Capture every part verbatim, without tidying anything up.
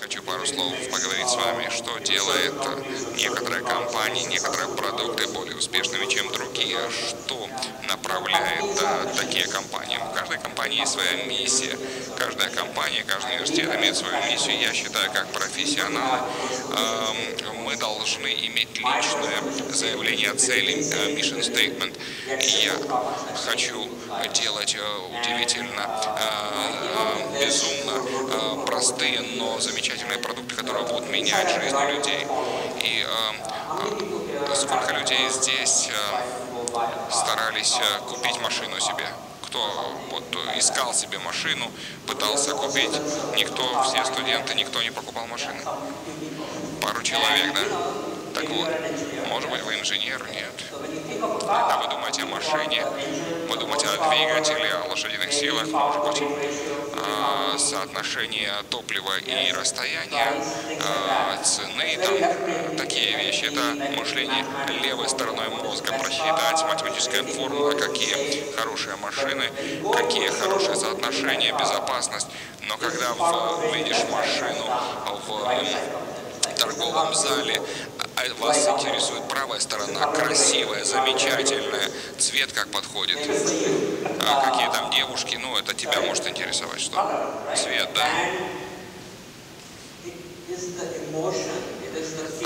Хочу пару слов поговорить с вами, что делает некоторые компании, некоторые продукты более успешными, чем другие. Что направляет да, такие компании? У каждой компании есть своя миссия. Каждая компания, каждый университет имеет свою миссию. Я считаю, как профессионалы, э, мы должны иметь личное заявление о цели, э, mission statement. И я хочу делать э, удивительно, э, э, безумно э, простые, но замечательные продукты, которые будут менять жизнь людей. И э, э, сколько людей здесь э, старались э, купить машину себе? Кто вот, искал себе машину, пытался купить? Никто, все студенты, никто не покупал машины. Пару человек, да? Так вот, может быть, вы инженер? Нет. А вы думаете о машине, вы думаете о двигателе, о лошадиных силах, может быть, э, соотношение топлива и расстояния, э, цены, там, такие вещи. Это мышление левой стороной мозга, просчитать математическая формула, какие хорошие машины, какие хорошие соотношения, безопасность. Но когда в, видишь машину в торговом зале, вас интересует правая сторона, красивая, замечательная, цвет как подходит, а какие там девушки, ну это тебя может интересовать, что? Цвет, да.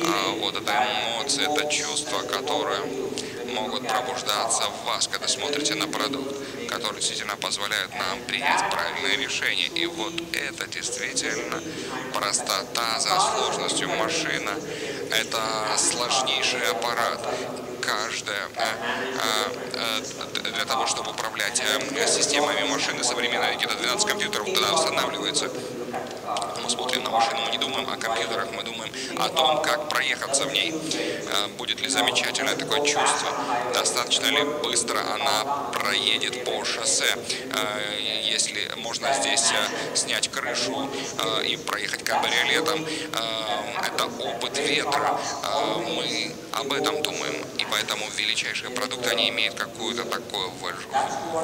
А вот это эмоции, это чувства, которые могут пробуждаться в вас, когда смотрите на продукт, который действительно позволяет нам принять правильное решение. И вот это действительно простота за сложностью. Машина – это сложнейший аппарат. Каждая, для того, чтобы управлять системами машины современной, где-то двенадцать компьютеров туда устанавливается. Мы смотрим на машину, мы не думаем о компьютерах, мы думаем о том, как проехаться в ней. Будет ли замечательное такое чувство, достаточно ли быстро она проедет по шоссе, если можно здесь снять крышу и проехать кабриолетом. Это опыт ветра, мы об этом думаем, и поэтому величайшие продукты, они имеют какое-то такое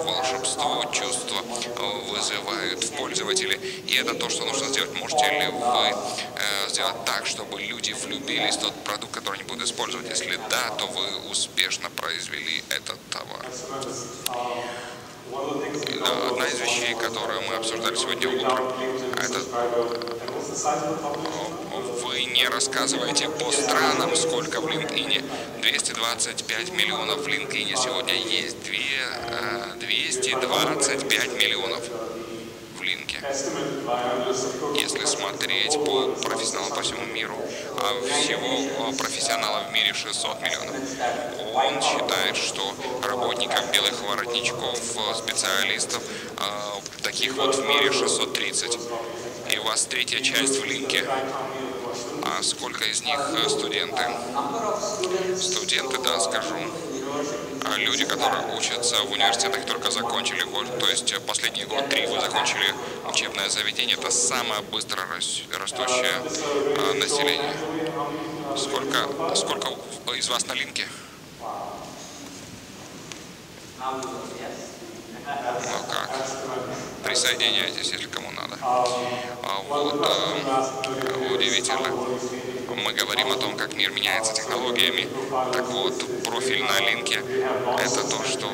волшебство, чувство вызывают в пользователе, и это то, что нужно сделать. Можете ли вы э, сделать так, чтобы люди влюбились в тот продукт, который они будут использовать? Если да, то вы успешно произвели этот товар. Да, одна из вещей, которую мы обсуждали сегодня утром, это вы не рассказываете по странам, сколько в LinkedIn. двести двадцать пять миллионов в LinkedIn сегодня есть. двести двадцать пять миллионов. Если смотреть по профессионалам по всему миру, всего профессионалов в мире шестьсот миллионов. Он считает, что работников белых воротничков, специалистов, таких вот в мире шестьсот тридцать. И у вас третья часть в линке. А сколько из них студенты? Студенты, да, скажу. Люди, которые учатся в университетах, только закончили год, то есть последний год, три вы закончили учебное заведение, это самое быстро растущее население. Сколько, сколько из вас на линке? Ну как? Присоединяйтесь, если кому надо. Вот, удивительно. Мы говорим о том, как мир меняется технологиями. Так вот, профиль на линке – это то, что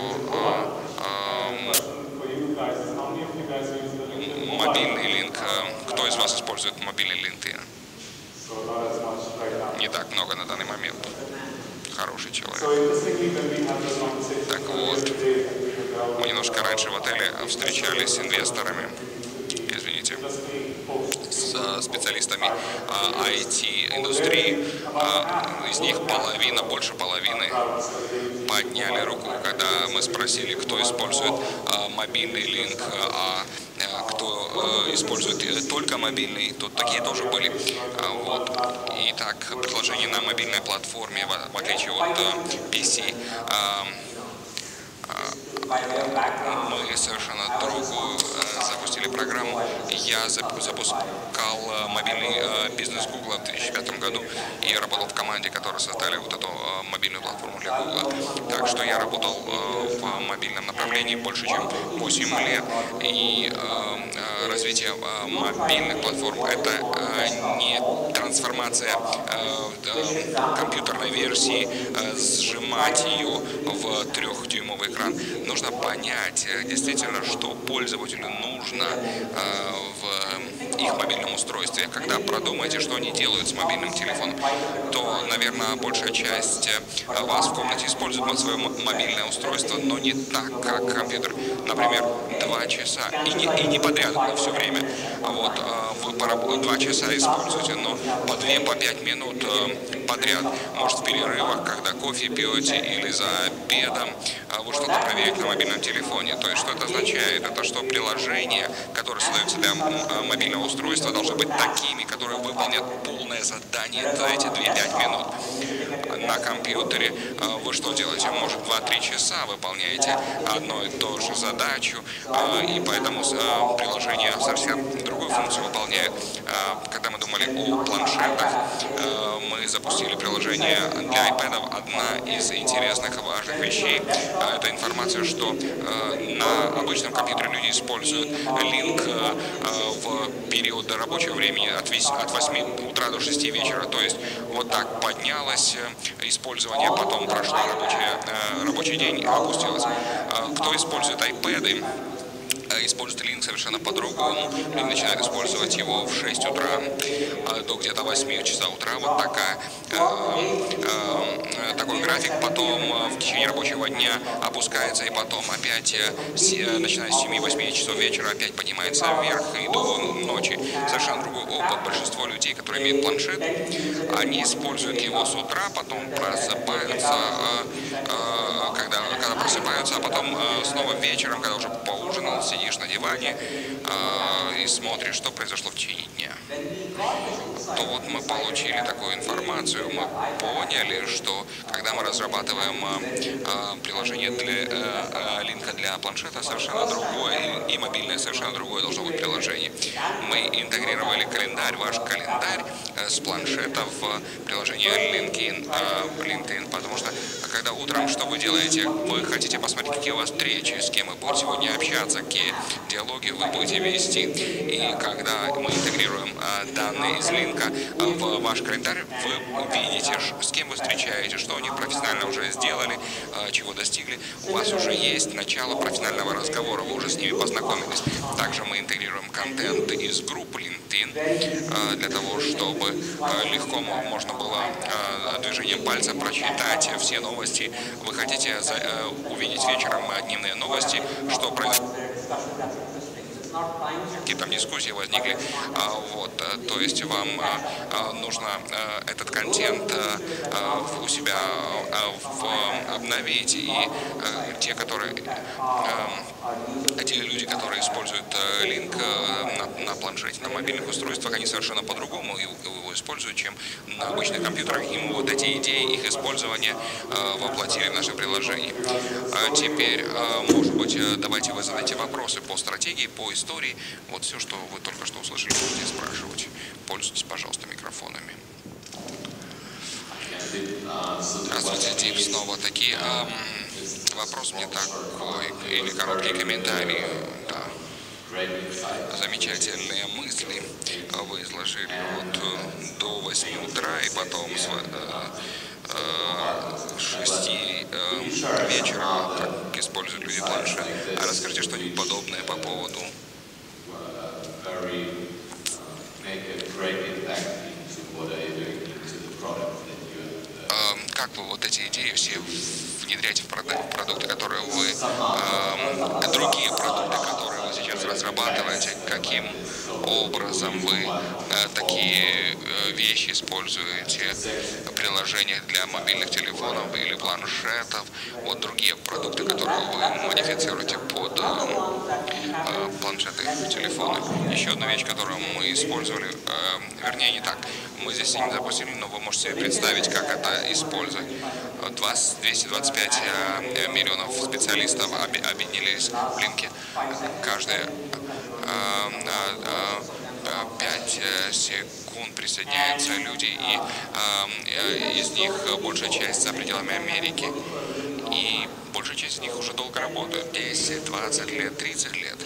мобильный линк. Кто из вас использует мобильный LinkedIn? Не так много на данный момент. Хороший человек. Так вот, мы немножко раньше в отеле встречались с инвесторами, извините, с специалистами ай ти-индустрии. Из них половина, больше половины подняли руку, когда мы спросили, кто использует мобильный линк, а кто использует только мобильный. Тут такие тоже были. Вот. Итак, предложение на мобильной платформе, в отличие от пи си, мы совершенно другую запустили программу. Я запускал мобильный бизнес Google в две тысячи пятом году и работал в команде, которые создали вот эту мобильную платформу для Google. Так что я работал в мобильном направлении больше, чем восемь лет. И развитие мобильных платформ — это не трансформация компьютерной версии, сжимать ее в трёхдюймовый экран. Нужно понять действительно, что пользователю нужно в их мобильном устройстве. Когда продумаете, что они делают с мобильным телефоном, то, наверное, большая часть вас в комнате использует свое мобильное устройство, но не так, как компьютер. Например, два часа. И не, и не подряд на все время. Вот, вы два часа используете, но по две, по пять минут подряд. Может, в перерывах, когда кофе пьете, или за обедом вы что-то проверите на мобильном телефоне. То есть, что это означает? Это что приложения, которые создаются для мобильного устройства, должны быть такими, которые выполнят полное задание за эти две-пять минут. На компьютере вы что делаете? Может, два-три часа выполняете одну и ту же задачу, и поэтому приложение совсем другую функцию выполняет. Когда мы думали о планшетах, мы запустили приложение для iPad. Одна из интересных и важных вещей – это информация, что на обычном компьютере люди используют линк в период рабочего времени от восьми утра до шести вечера. То есть вот так поднялось использование, потом прошло рабочий, рабочий день, опустилось. Кто использует iPad? Используют линк совершенно по-другому. Люди начинают использовать его в шесть утра до где-то восьми часа утра. Вот такая, э, э, такой график. Потом в течение рабочего дня опускается, и потом опять, начиная с семи-восьми часов вечера, опять поднимается вверх и до ночи. Совершенно другой опыт. Большинство людей, которые имеют планшет, они используют его с утра, потом просыпаются, э, э, когда, когда просыпаются, а потом э, снова вечером, когда уже поужинал, сидишь на диване э, и смотришь, что произошло в течение дня. То вот мы получили такую информацию, мы поняли, что когда мы разрабатываем э, приложение для, э, линка для планшета, совершенно другое, и, и мобильное совершенно другое должно быть приложение. Мы интегрировали календарь, ваш календарь э, с планшета в приложение LinkedIn, э, LinkedIn, потому что когда утром, что вы делаете? Вы хотите посмотреть, какие у вас встречи, с кем вы будете сегодня общаться, какие диалоги вы будете вести. И когда мы интегрируем э, данные из линка э, в ваш календарь, вы видите, с кем вы встречаете, что они профессионально уже сделали, э, чего достигли. У вас уже есть начало профессионального разговора, вы уже с ними познакомились. Также мы интегрируем контент из групп LinkedIn э, для того, чтобы э, легко можно было э, движением пальца прочитать все новости. Вы хотите за, э, увидеть вечером дневные новости, что произошло. Какие там дискуссии возникли. Вот, то есть вам нужно этот контент у себя обновить. И те, которые, те люди, которые используют линк на, на планшете, на мобильных устройствах, они совершенно по-другому его используют, чем на обычных компьютерах. И вот эти идеи, их использование воплотили в наше приложение. Теперь, может быть, давайте вы задайте вопросы по стратегии, по истории. Истории. Вот все, что вы только что услышали, можете спрашивать. Пользуйтесь, пожалуйста, микрофонами. Здравствуйте, Дип, снова такие. А, вопрос мне такой, или короткий комментарий. Да. Замечательные мысли вы изложили вот до восьми утра и потом с шести вечера, как используют люди планшет. А расскажите что-нибудь подобное по поводу как вы вот эти идеи все внедряете в продукты, которые вы, другие продукты, которые вы сейчас разрабатывать, каким образом вы такие вещи используете, приложения для мобильных телефонов или планшетов, вот другие продукты, которые вы модифицируете под планшеты и телефоны. Еще одна вещь, которую мы использовали, вернее не так, мы здесь не запустили, но вы можете себе представить, как это использовать. двести двадцать пять миллионов специалистов объединились в Линке. Каждые пять секунд присоединяются люди, и из них большая часть за пределами Америки. И большая часть из них уже долго работают, десять, двадцать лет, тридцать лет.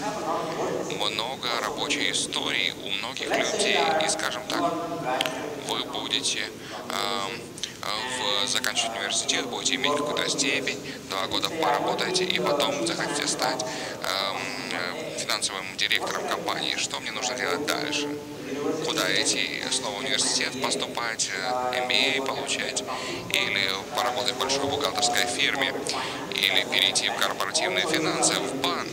Много рабочей истории у многих людей, и, скажем так, вы будете э, в, заканчивать университет, будете иметь какую-то степень, два года поработаете, и потом захотите стать э, финансовым директором компании. Что мне нужно делать дальше? Куда идти? Снова в университет поступать, эм би эй получать, или поработать в большой бухгалтерской фирме, или перейти в корпоративные финансы, в банк.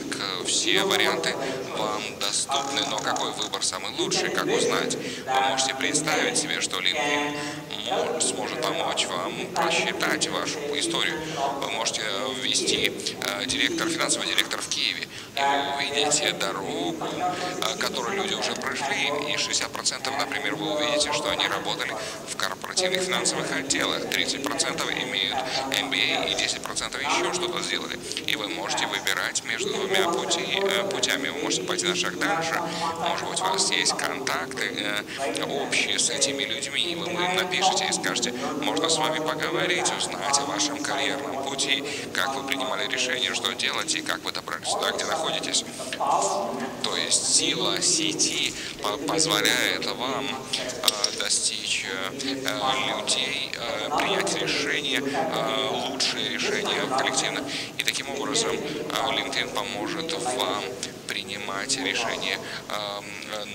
Все варианты вам доступны, но какой выбор самый лучший, как узнать? Вы можете представить себе, что LinkedIn сможет помочь вам просчитать вашу историю. Вы можете ввести директор, финансовый директор в Киеве, и вы увидите дорогу, которую люди уже прошли, и шестьдесят процентов, например, вы увидите, что они работали в корпоративных финансовых отделах, тридцать процентов имеют эм би эй и десять процентов еще что-то сделали. И вы можете выбирать между двумя пути, путями. Вы можете пойти на шаг дальше, может быть, у вас есть контакты общие с этими людьми, и вы им напишите и скажете, можно с вами поговорить, узнать о вашем карьерном пути, как вы принимали решение, что делать, и как вы добрались сюда, где находитесь. То есть сила сети позволяет вам э, достичь э, людей, э, принять решения, э, лучшие решения коллективно. И таким образом э, LinkedIn поможет вам принимать решения э,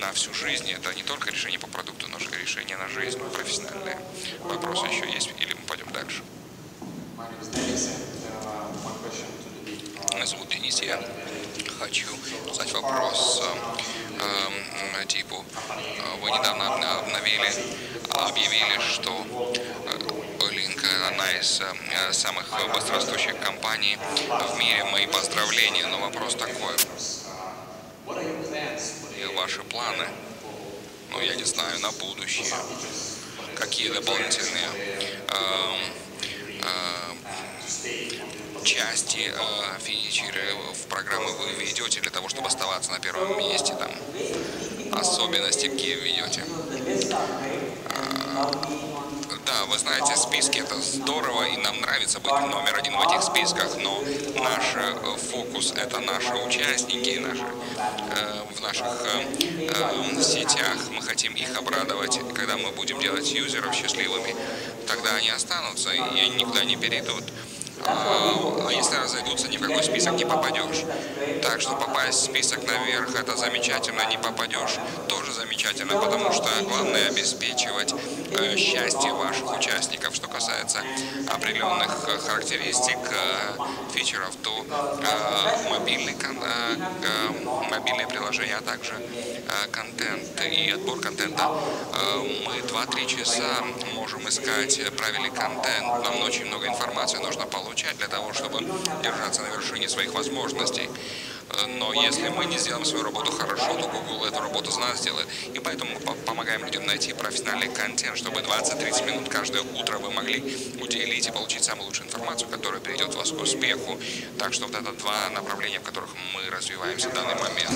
на всю жизнь. Это не только решение по продукту, но и решение на жизнь, профессиональные. Вопросы еще есть или мы пойдем дальше? Меня зовут Денис, я хочу задать вопрос э, э, типу, вы недавно обновили, объявили, что Линк одна из э, самых быстрорастущих компаний в мире. Мои поздравления, но вопрос такой. И ваши планы, ну я не знаю, на будущее, какие дополнительные э, э, части, э, фичеры в программы вы ведете для того, чтобы оставаться на первом месте, там, особенности, какие ведете. Да, вы знаете, списки – это здорово, и нам нравится быть номер один в этих списках, но наш фокус – это наши участники наши, э, в наших э, сетях. Мы хотим их обрадовать. Когда мы будем делать юзеров счастливыми, тогда они останутся и никуда не перейдут. А если разойдутся, ни в какой список не попадешь. Так что попасть в список наверх – это замечательно, не попадешь – тоже замечательно, потому что главное обеспечивать э, счастье ваших участников. Что касается определенных характеристик, э, фичеров, то э, мобильный, э, э, мобильное приложение, а также э, контент и отбор контента. Э, мы два-три часа можем искать правильный контент, нам очень много информации нужно получить. Для того, чтобы держаться на вершине своих возможностей. Но если мы не сделаем свою работу хорошо, то Google эту работу за нас сделает. И поэтому мы помогаем людям найти профессиональный контент, чтобы двадцать-тридцать минут каждое утро вы могли уделить и получить самую лучшую информацию, которая приведет вас к успеху. Так что вот это два направления, в которых мы развиваемся в данный момент.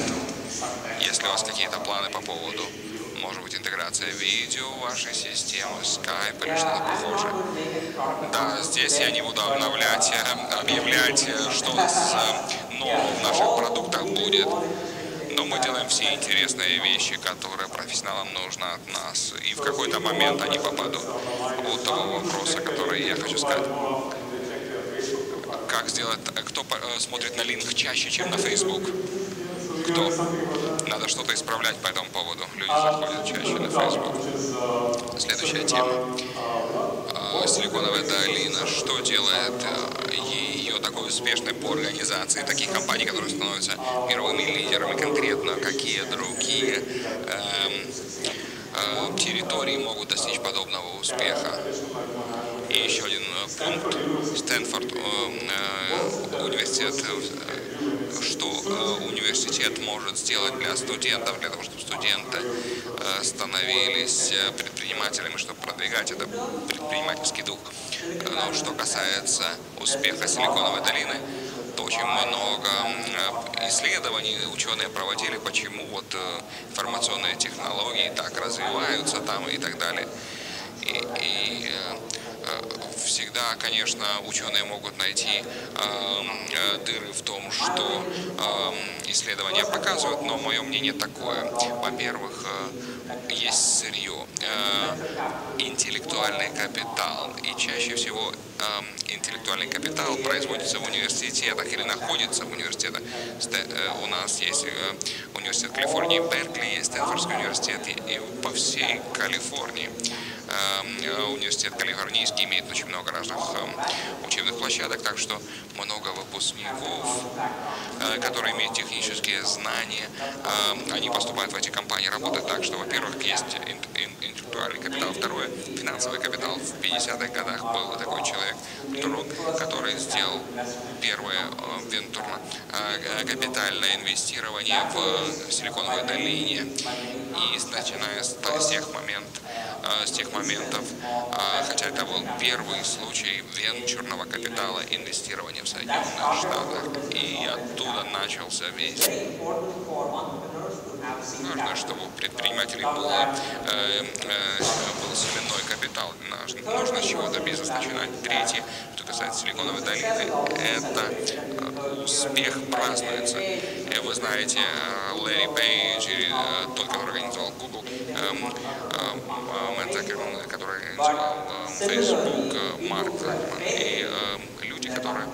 Если у вас какие-то планы по поводу, может быть, интеграция видео в вашей системы, Skype или что-то похожее. Да, здесь я не буду обновлять, объявлять, что нового в наших продуктах будет. Но мы делаем все интересные вещи, которые профессионалам нужно от нас. И в какой-то момент они попадут. Вот того вопроса, который я хочу сказать. Как сделать... Кто смотрит на LinkedIn чаще, чем на Facebook? Кто? Надо что-то исправлять по этому поводу. Люди заходят чаще на Facebook. Следующая тема. Силиконовая долина, что делает ее такой успешной по организации таких компаний, которые становятся мировыми лидерами? Конкретно какие другие э, э, территории могут достичь подобного успеха? И еще один пункт. Стэнфорд э, университет, э, что э, университет может сделать для студентов, для того, чтобы студенты э, становились предпринимателями, чтобы продвигать это предпринимательский дух. Но что касается успеха Силиконовой долины, то очень много исследований ученые проводили, почему вот информационные технологии так развиваются там и так далее. И, и всегда, конечно, ученые могут найти э, дыры в том, что э, исследования показывают, но мое мнение такое. Во-первых, э, есть сырье, э, интеллектуальный капитал, и чаще всего э, интеллектуальный капитал производится в университетах или находится в университетах. У нас есть э, университет Калифорнии, Беркли, есть Стэнфордский университет, и, и по всей Калифорнии. Университет Калифорнийский имеет очень много разных учебных площадок, так что много выпускников, которые имеют технические знания, они поступают в эти компании, работают так, что, во-первых, есть интеллектуальный капитал, второе, финансовый капитал. В пятидесятых годах был такой человек, который сделал первое венчурно капитальное инвестирование в Силиконовой долине, и начиная с тех моментов, с тех моментов, хотя это был первый случай венчурного капитала инвестирования в Соединенных Штатах, и оттуда начался весь. Нужно, чтобы у предпринимателей было, э, э, был семенной капитал. Нужно с чего-то бизнес начинать. Третье, что касается Силиконовой долины, это успех празднуется. Вы знаете, Лэри Бейджи, тот, который организовал Google, Марк Закерман, который организовал Facebook, Марк Закерман, и люди, которые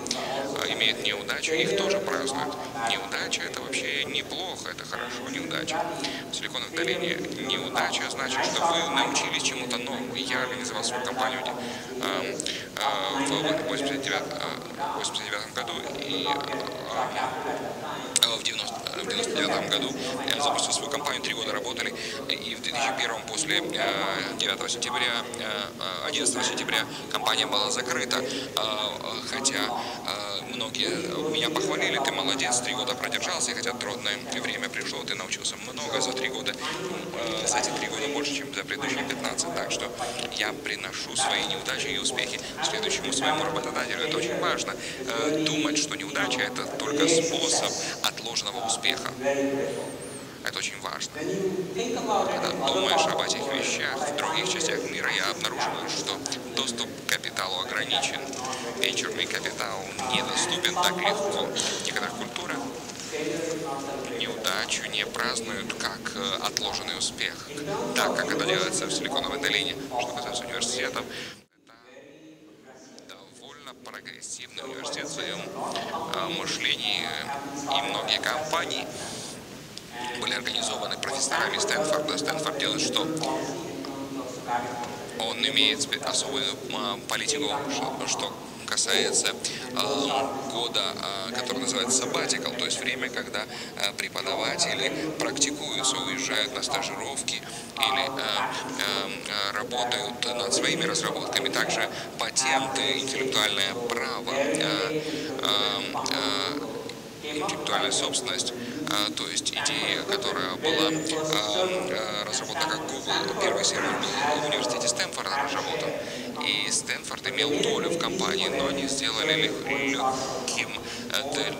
имеют неудачу, их тоже празднуют. Неудача — это вообще неплохо, это хорошо, неудача. В Силиконовой долине неудача значит, что вы научились чему-то новому. Я организовал свою компанию в восемьдесят девятом году, и в девяносто девятом году я запустил свою компанию, три года работали, и в две тысячи первом, после девятого сентября, одиннадцатого сентября компания была закрыта, хотя многие меня похвалили: ты молодец, три года продержался, хотя трудное время пришло, ты научился много за три года, за эти три года больше, чем за предыдущие пятнадцать, так что я приношу свои неудачи и успехи следующему своему работодателю. Это очень важно, думать, что неудача — это только способ отложенного успеха. Это очень важно. Когда думаешь об этих вещах, в других частях мира я обнаруживаю, что доступ к капиталу ограничен. Венчурный капитал недоступен так легко. В некоторых культурах неудачу не празднуют как отложенный успех, так как это делается в Силиконовой долине. Что касается университетов, прогрессивный университет в своем мышлении, и многие компании были организованы профессорами Стэнфорда. Стэнфорд делает что? Он имеет особую политику, что касается года, который называется sabbatical, то есть время, когда преподаватели практикуются, уезжают на стажировки или работают над своими разработками. Также патенты, интеллектуальное право, интеллектуальная собственность, то есть идея, которая была разработана как Google. Первый сервер был в университете Стэнфорда разработан, и Стэнфорд имел долю в компании, но они сделали легким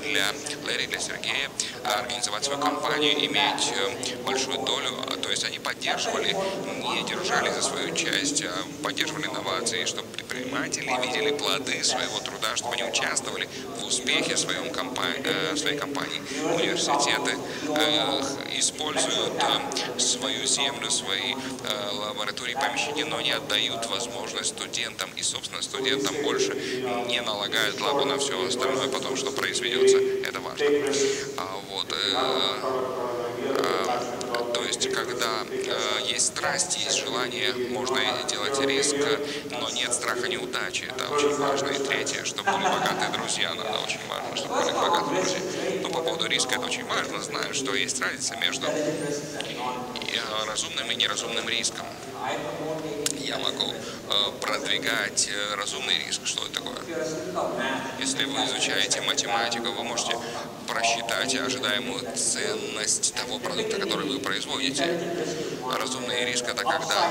для Лэри, для Сергея организовать свою компанию, иметь большую долю, то есть они поддерживали, не держали за свою часть, а поддерживали инновации, чтобы предприниматели видели плоды своего труда, чтобы они участвовали в успехе своем компании, своей компании. Университеты используют свою землю, свои лаборатории, помещения, но не отдают возможность студентам, и, собственно, студентам больше не налагают лабу на все остальное потом, что произведется. Это важно. Вот. То есть, когда э, есть страсть, есть желание, можно делать риск, но нет страха неудачи. Это очень важно. И третье, чтобы были богатые друзья. Надо очень важно, чтобы были богатые друзья. Но по поводу риска это очень важно. Знаю, что есть разница между разумным и неразумным риском. Я могу э, продвигать э, разумный риск. Что это такое? Если вы изучаете математику, вы можете просчитать ожидаемую ценность того продукта, который вы производите. Разумный риск – это когда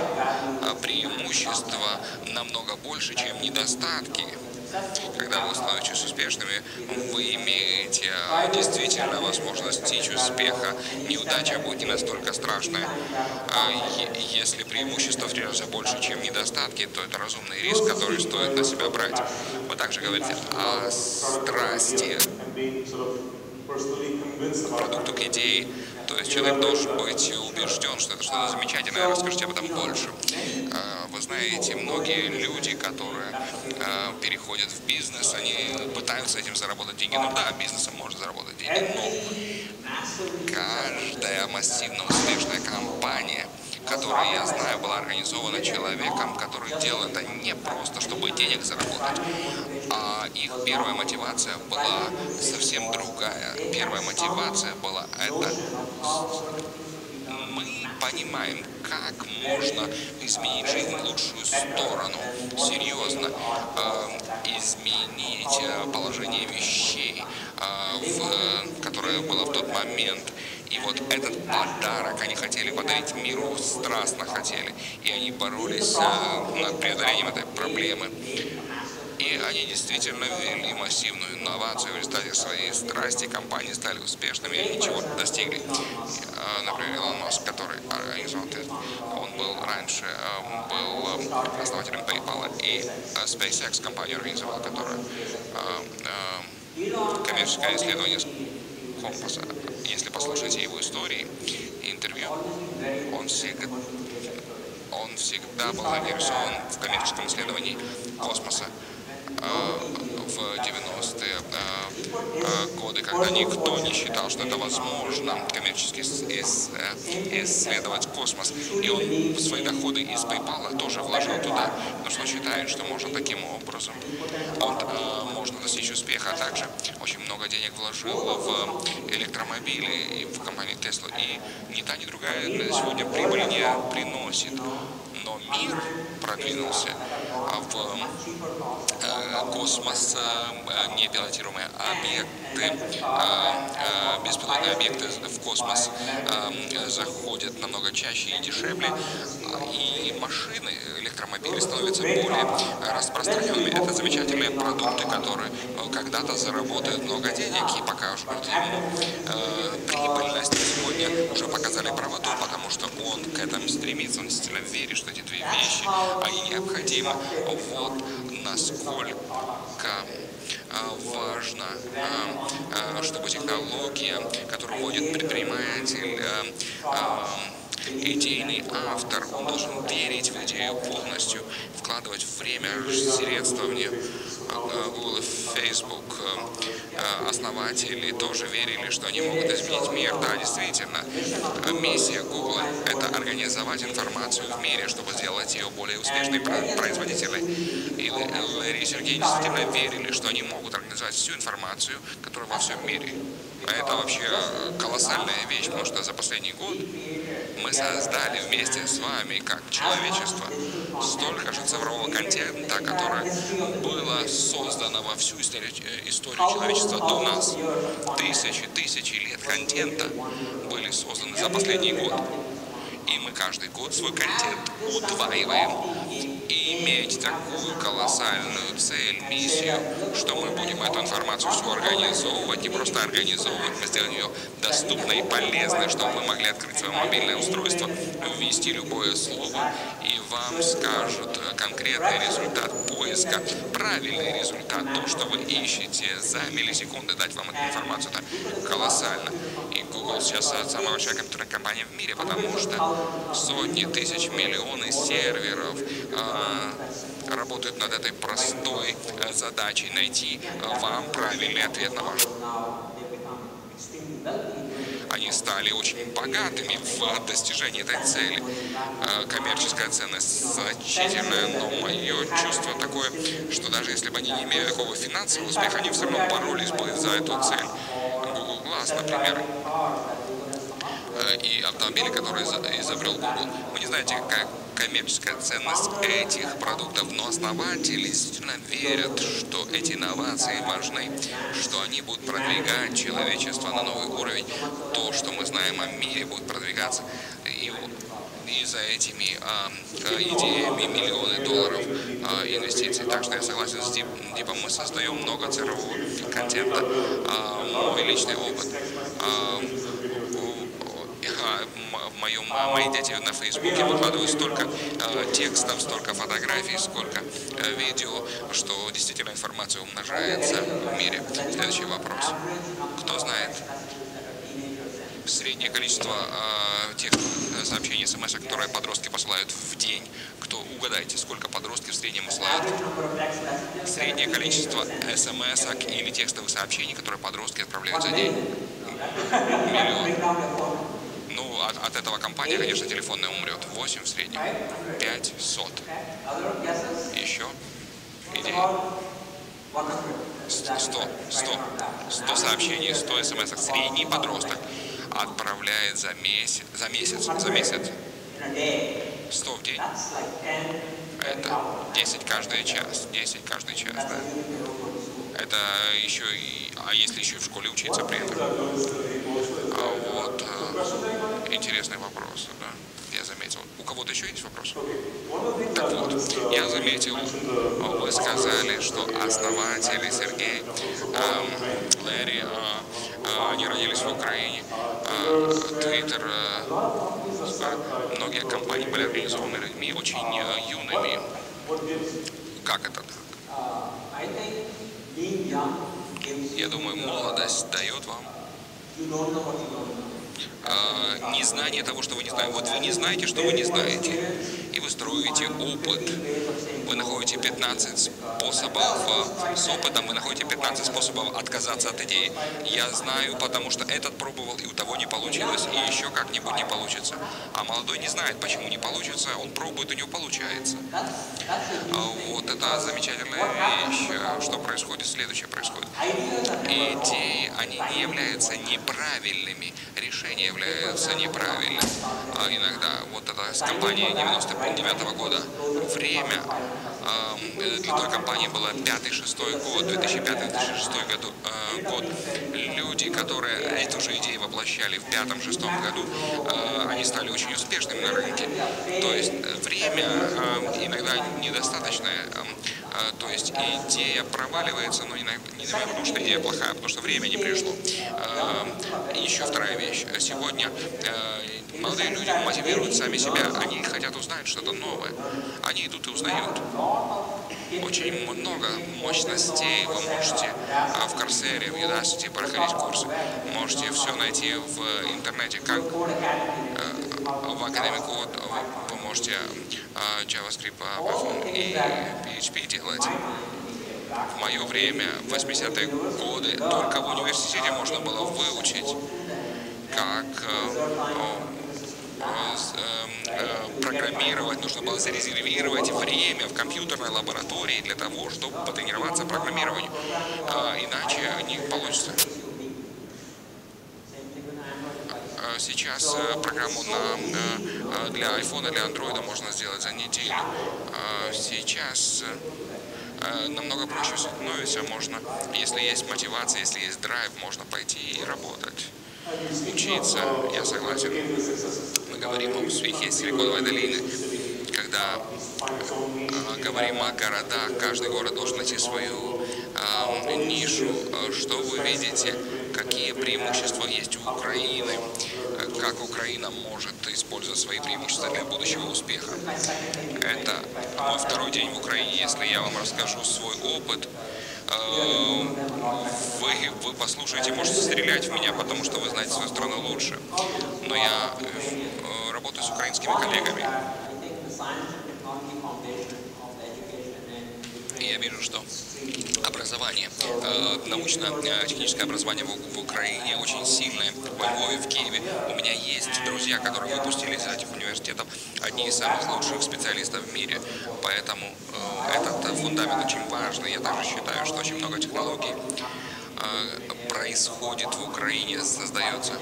преимущества намного больше, чем недостатки. Когда вы становитесь успешными, вы имеете действительно возможность достичь успеха. Неудача будет не настолько страшная. Если преимущества в три раза больше, чем недостатки, то это разумный риск, который стоит на себя брать. Вы также говорите о страсти продукту к идее. То есть человек должен быть убежден, что это что-то замечательное. Расскажите об этом больше. Вы знаете, многие люди, которые переходят в бизнес, они пытаются этим заработать деньги. Ну да, бизнесом можно заработать деньги, но каждая массивно успешная компания, которая, я знаю, была организована человеком, который делал это не просто, чтобы денег заработать, а их первая мотивация была совсем другая. Первая мотивация была это... Мы понимаем, как можно изменить жизнь в лучшую сторону. Серьезно, э, изменить положение вещей, э, в, которое было в тот момент. И вот этот подарок они хотели подарить миру, страстно хотели. И они боролись э, над преодолением этой проблемы. И они действительно ввели массивную инновацию. В результате своей страсти компании стали успешными, и они чего-то достигли. Например, Илон Маск, который организовал Tesla, он был раньше был основателем PayPal, и SpaceX компанию организовала, которая коммерческое исследование компаса. Если послушаете его истории и интервью, он всегда... Он всегда был заинтересован в коммерческом исследовании космоса. В девяностые годы, когда никто не считал, что это возможно, коммерчески исследовать космос. И он свои доходы из PayPal тоже вложил туда, потому что считает, что можно таким образом он, можно достичь успеха. А также очень много денег вложил в электромобили и в компанию Tesla. И ни та, ни другая сегодня прибыль не приносит. Но мир продвинулся в космос, непилотируемые объекты, беспилотные объекты в космос заходят намного чаще и дешевле, и машины, электромобили становятся более распространенными. Это замечательные продукты, которые когда-то заработают много денег и покажут ему прибыльность. Сегодня уже показали правоту, потому что он к этому стремится, он действительно верит, что эти две вещи, они необходимы. Вот насколько важно, чтобы технология, которую вводит предприниматель, идейный автор, он должен верить в идею полностью, вкладывать время, средства в нее. Google и Facebook основатели тоже верили, что они могут изменить мир. Да, действительно, миссия Google – это организовать информацию в мире, чтобы сделать ее более успешной, производителей. И Лэри и Сергей действительно верили, что они могут организовать всю информацию, которая во всем мире. Это вообще колоссальная вещь, потому что за последний год мы создали вместе с вами, как человечество, столько же цифрового контента, которое было создано во всю историю человечества до нас. Тысячи, тысячи лет контента были созданы за последний год. И мы каждый год свой контент удваиваем. И иметь такую колоссальную цель, миссию, что мы будем эту информацию всю организовывать, не просто организовывать, мы сделаем ее доступной и полезной, чтобы вы могли открыть свое мобильное устройство, ввести любое слово, и вам скажут конкретный результат поиска, правильный результат, то, что вы ищете, за миллисекунды дать вам эту информацию. Это колоссально. И Google сейчас самая большая компьютерная компания в мире, потому что сотни тысяч, миллионы серверов э, работают над этой простой э, задачей найти э, вам правильный ответ на ваш они стали очень богатыми в достижении этой цели. Коммерческая ценность значительная, но мое чувство такое, что даже если бы они не имели такого финансового успеха, они все равно боролись бы за эту цель. Google Glass, например, и автомобили, которые изобрел Google. Вы не знаете, какая коммерческая ценность этих продуктов, но основатели действительно верят, что эти инновации важны, что они будут продвигать человечество на новый уровень. То, что мы знаем о мире, будет продвигаться. И, и за этими а, идеями миллионы долларов а, инвестиций. Так что я согласен с Дип, Дипом, мы создаем много цифрового контента. А, мой личный опыт. А, Мою, мои дети на Фейсбуке выкладывают столько э, текстов, столько фотографий, сколько э, видео, что действительно информация умножается в мире. Следующий вопрос. Кто знает среднее количество э, тех сообщений, смс, которые подростки посылают в день? Кто, угадайте, сколько подростки в среднем посылают? Среднее количество смс или текстовых сообщений, которые подростки отправляют за день? Миллион. Ну, от, от этого компания, конечно, телефонная умрет. восемь в среднем. пятьсот. Еще? Идеи? сто. сто. сто сообщений, сто смс. Средний подросток отправляет за месяц. За месяц. За месяц. сто в день. Это десять каждый час. десять каждый час, да. Это еще и... А если еще и в школе учиться при этом? А вот... Интересный вопрос, да, я заметил. У кого-то еще есть вопрос? Так вот, я заметил, вы сказали, что основатели Сергей, эм, Лэри, э, они родились в Украине, Твиттер, э, э, многие компании были организованы людьми очень э, юными. Как это так? Я думаю, молодость дает вам Uh, незнание того, что вы не знаете. Вот вы не знаете, что вы не знаете. И вы строите опыт. Вы находите пятнадцать способов uh, с опытом, вы находите пятнадцать способов отказаться от идеи. Я знаю, потому что этот пробовал, и у того не получилось, и еще как-нибудь не получится. А молодой не знает, почему не получится, он пробует, у него получается. Uh, вот это замечательная вещь, что происходит, следующее происходит. Идеи, они не являются неправильными решениями. Являются неправильными. А иногда вот эта с компанией девяносто девятого года время э, для той компании было пятый-шестой год, две тысячи пятый-две тысячи шестой году, э, год. Люди, которые эту же идею воплощали в пятом-шестом году, э, они стали очень успешными на рынке. То есть время э, иногда недостаточное. Э, то есть идея проваливается, но иногда, не потому что идея плохая, потому что время не пришло. Э, еще вторая вещь. Сегодня э, молодые люди мотивируют сами себя, они хотят узнать что-то новое, они идут и узнают. Очень много мощностей, вы можете э, в Coursera, в Udacity проходить курсы, можете все найти в интернете, как э, в Academic Earth, вы можете э, JavaScript, iPhone и пи эйч пи делать. В мое время, в восьмидесятые годы, только в университете можно было выучить, как э, э, э, программировать, нужно было зарезервировать время в компьютерной лаборатории для того, чтобы потренироваться программированию, э, иначе не получится. Сейчас программу на, для iPhone, для Android можно сделать за неделю. Сейчас намного проще становится, можно, если есть мотивация, если есть драйв, можно пойти и работать. Учиться, я согласен. Мы говорим о успехе Силиконовой долины. Когда э, говорим о городах, каждый город должен найти свою э, нишу. Что вы видите, какие преимущества есть у Украины, как Украина может использовать свои преимущества для будущего успеха. Это мой второй день в Украине. Если я вам расскажу свой опыт, Вы, вы послушаете, можете стрелять в меня, потому что вы знаете свою страну лучше. Но я работаю с украинскими коллегами. я вижу, что образование, научно-техническое образование в Украине очень сильное, во Львове, в Киеве. У меня есть друзья, которые выпустились из этих университетов, одни из самых лучших специалистов в мире. Поэтому этот фундамент очень важный. Я также считаю, что очень много технологий происходит в Украине, создается.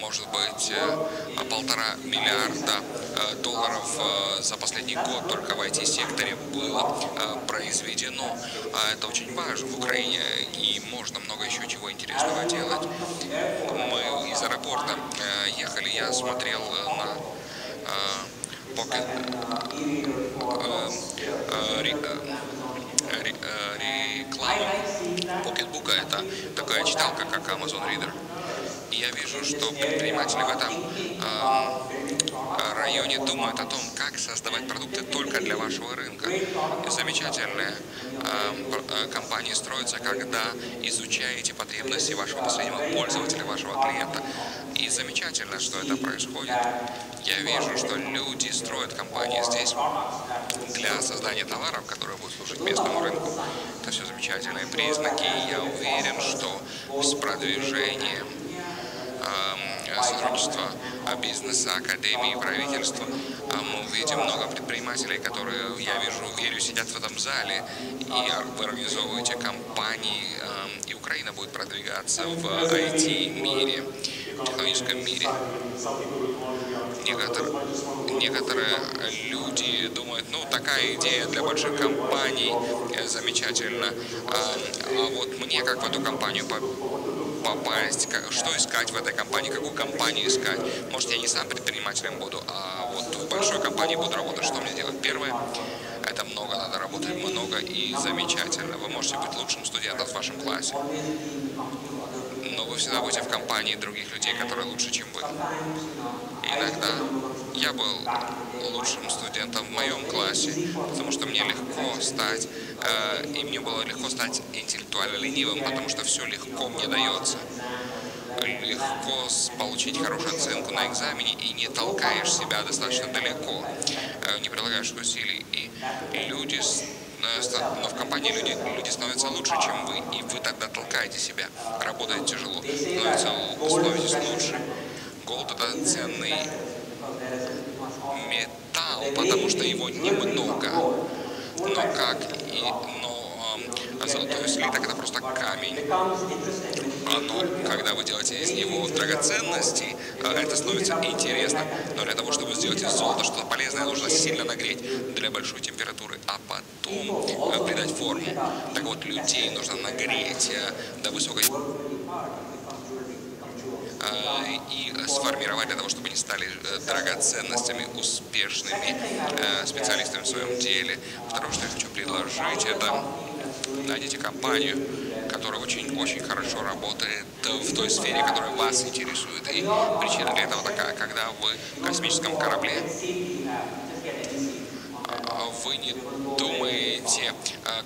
Может быть, полтора миллиарда долларов за последний год только в ай ти-секторе было произведено. Это очень важно в Украине, и можно много еще чего интересного делать. Мы из аэропорта ехали, я смотрел на рекламу Покетбука. Это такая читалка, как Amazon Reader. Я вижу, что предприниматели в этом э, районе думают о том, как создавать продукты только для вашего рынка. И замечательные э, компании строятся, когда изучаете потребности вашего последнего пользователя, вашего клиента. И замечательно, что это происходит. Я вижу, что люди строят компании здесь для создания товаров, которые будут служить местному рынку. Это все замечательные признаки. Я уверен, что с продвижением сотрудничества бизнеса, академии, правительства. Мы увидим много предпринимателей, которые, я вижу, верю, сидят в этом зале, и вы организовываете компании, и Украина будет продвигаться в ай ти-мире, в технологическом мире. Некоторые, некоторые люди думают, ну, такая идея для больших компаний, замечательно. А вот мне как в эту компанию попасть, что искать в этой компании, какую компанию искать. Может, я не сам предпринимателем буду, а вот в большой компании буду работать. Что мне делать? Первое, это много, надо работать много и замечательно. Вы можете быть лучшим студентом в вашем классе, но вы всегда будете в компании других людей, которые лучше, чем вы. Иногда я был лучшим студентом в моем классе, потому что мне легко стать, э, и мне было легко стать интеллектуально ленивым, потому что все легко мне дается. Легко получить хорошую оценку на экзамене и не толкаешь себя достаточно далеко, э, не прилагаешь усилий. И люди, э, но в компании люди, люди становятся лучше, чем вы, и вы тогда толкаете себя, работаете тяжело, становится, становитесь лучше. Голд – это ценный металл, потому что его немного, но как и но, э, золотой слиток – это просто камень. Но когда вы делаете из него драгоценности, это становится интересно. Но для того, чтобы сделать из золота что-то полезное, нужно сильно нагреть для большой температуры, а потом э, придать форму. Так вот, людей нужно нагреть э, до высокой и сформировать для того, чтобы они стали драгоценностями, успешными специалистами в своем деле. Второе, что я хочу предложить, это найдите компанию, которая очень-очень хорошо работает в той сфере, которая вас интересует. И причина для этого такая, когда вы в космическом корабле, вы не думаете,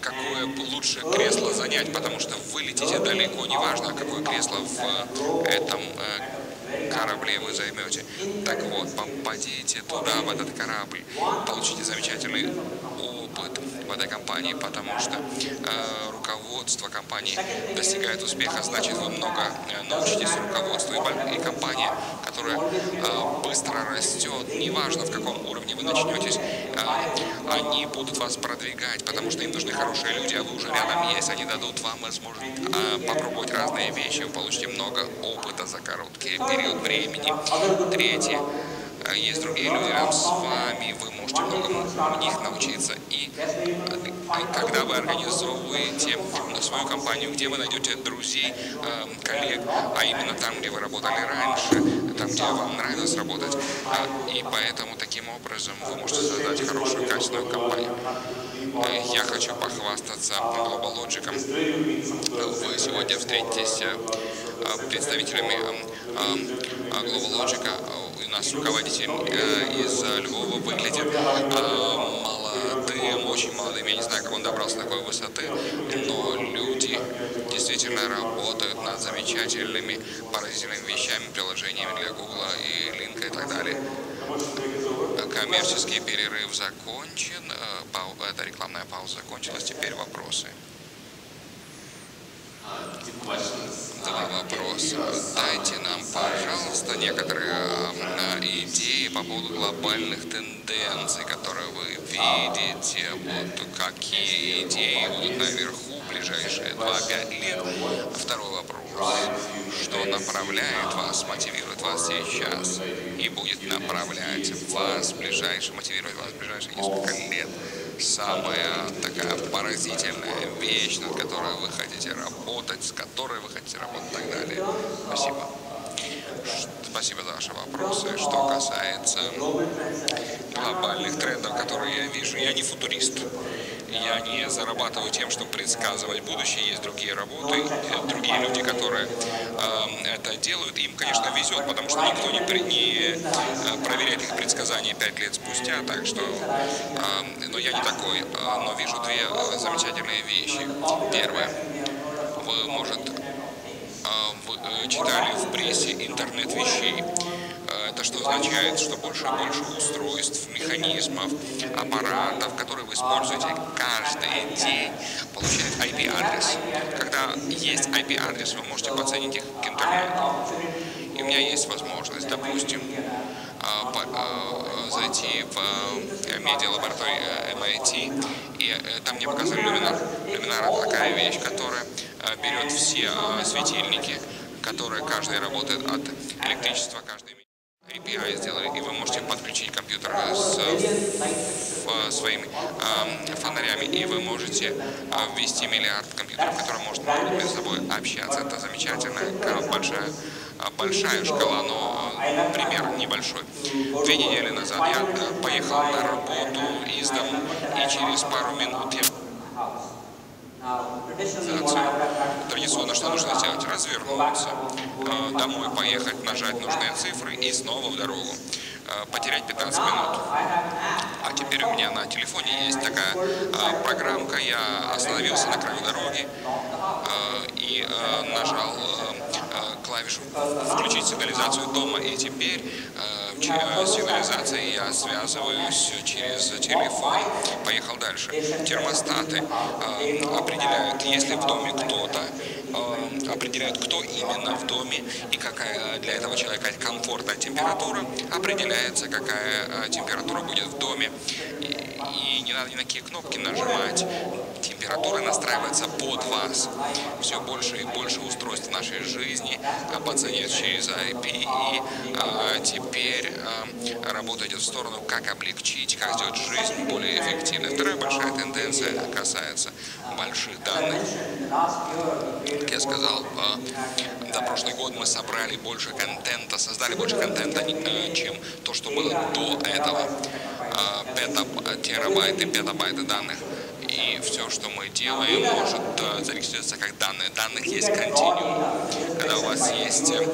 какое лучше кресло занять, потому что вы летите далеко, неважно, какое кресло в этом корабле вы займете. Так вот, попадите туда, в этот корабль, получите замечательный опыт в этой компании, потому что э, руководство компании достигает успеха, значит, вы много научитесь руководству, и, и компания, которая э, быстро растет, неважно, в каком уровне вы начнетесь, э, они будут вас продвигать, потому что им нужны хорошие люди, а вы уже рядом есть, они дадут вам возможность э, попробовать разные вещи, вы получите много опыта за короткий период времени. Третье. Есть другие люди рядом с вами, вы можете многому у них научиться. И когда вы организовываете свою компанию, где вы найдете друзей, коллег, а именно там, где вы работали раньше, там, где вам нравилось работать, и поэтому таким образом вы можете создать хорошую, качественную компанию. Я хочу похвастаться Global Logic. Вы сегодня встретитесь с представителями Global Logic. У нас руководитель э, из Львова выглядит э, молодым, очень молодым. Я не знаю, как он добрался до такой высоты, но люди действительно работают над замечательными, поразительными вещами, приложениями для Google и LinkedIn и так далее. Коммерческий перерыв закончен. Эта рекламная пауза закончилась. Теперь вопросы. Два вопроса. Дайте нам, пожалуйста, некоторые идеи по поводу глобальных тенденций, которые вы видите. Вот какие идеи будут наверху в ближайшие два-пять лет. Второй вопрос. Что направляет вас, мотивирует вас сейчас и будет направлять вас в ближайшие, мотивировать вас в ближайшие несколько лет? Самая такая поразительная вещь, над которой вы хотите работать, с которой вы хотите работать и так далее. Спасибо. Спасибо за ваши вопросы. Что касается глобальных трендов, которые я вижу, я не футурист. Я не зарабатываю тем, чтобы предсказывать будущее. Есть другие работы, другие люди, которые э, это делают. Им, конечно, везет, потому что никто не, при, не проверяет их предсказания пять лет спустя. Так что, э, но я не такой, но вижу две замечательные вещи. Первое, вы, может, вы читали в прессе интернет вещей. Это что означает, что больше и больше устройств, механизмов, аппаратов, которые вы используете каждый день, получает ай пи адрес. Когда есть ай пи адрес, вы можете подсоединить их к интернету. И у меня есть возможность, допустим, зайти в медиа-лабораторию эм ай ти, и там мне показали люминар. Люминар – это такая вещь, которая берет все светильники, которые каждый работает от электричества, каждый эй пи ай сделали, и вы можете подключить компьютер с ф, своими э, фонарями, и вы можете ввести миллиард компьютеров, которые можно между собой общаться. Это замечательная большая, большая шкала, но пример небольшой. Две недели назад я поехал на работу из дома, и через пару минут я... Традиционно что нужно сделать? Развернуться, домой поехать, нажать нужные цифры и снова в дорогу. Потерять пятнадцать минут. А теперь у меня на телефоне есть такая программка. Я остановился на краю дороги и нажал клавишу «Включить сигнализацию дома». И теперь сигнализацией я связываюсь через телефон. Поехал дальше. Термостаты определяют, если в доме кто-то, определяют, кто именно в доме и какая для этого человека комфортная температура, определяется, какая температура будет в доме. И не надо ни на какие кнопки нажимать. Температура настраивается под вас. Все больше и больше устройств нашей жизни подсоединяют через ай пи. И а, теперь а, работа идет в сторону, как облегчить, как сделать жизнь более эффективной. Вторая большая тенденция касается больших данных. Как я сказал, а, за прошлый год мы собрали больше контента, создали больше контента, а, чем то, что было до этого. А, петаб, терабайты, петабайты данных. И все, что мы делаем, может э, зарегистрироваться как данные. Данных есть континуум. Когда у вас есть э,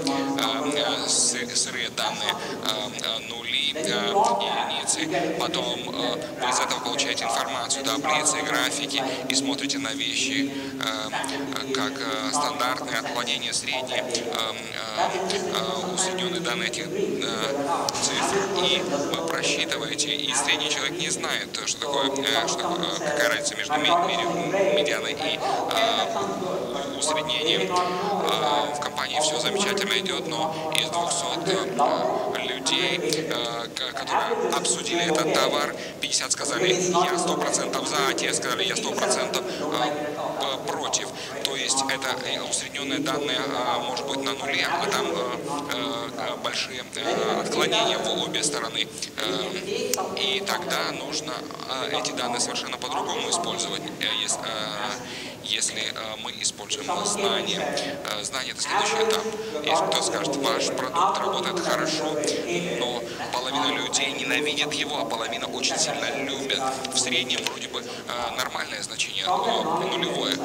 э, сырые данные, э, нули, э, единицы, потом э, вы из этого получаете информацию, таблицы, графики и смотрите на вещи, э, как э, стандартные, отклонения, средние, э, э, усредненные данные этих э, цифр. И вы просчитываете, и средний человек не знает, что такое, э, что такое э, какая разница между медианой и э, усреднением. Э, в компании все замечательно идет, но из двухсот э, людей, э, которые обсудили этот товар, пятьдесят сказали, я сто процентов за, а те сказали, я сто процентов э, против. То есть это усредненные данные э, может быть на нуле, а там э, э, большие э, отклонения в обе стороны. Э, и тогда нужно э, эти данные совершенно по-другому использовать, если, если мы используем знания. Знания – это следующий этап. Если кто скажет, ваш продукт работает хорошо, но половина людей ненавидит его, а половина очень сильно любит. В среднем вроде бы нормальное значение, нулевое.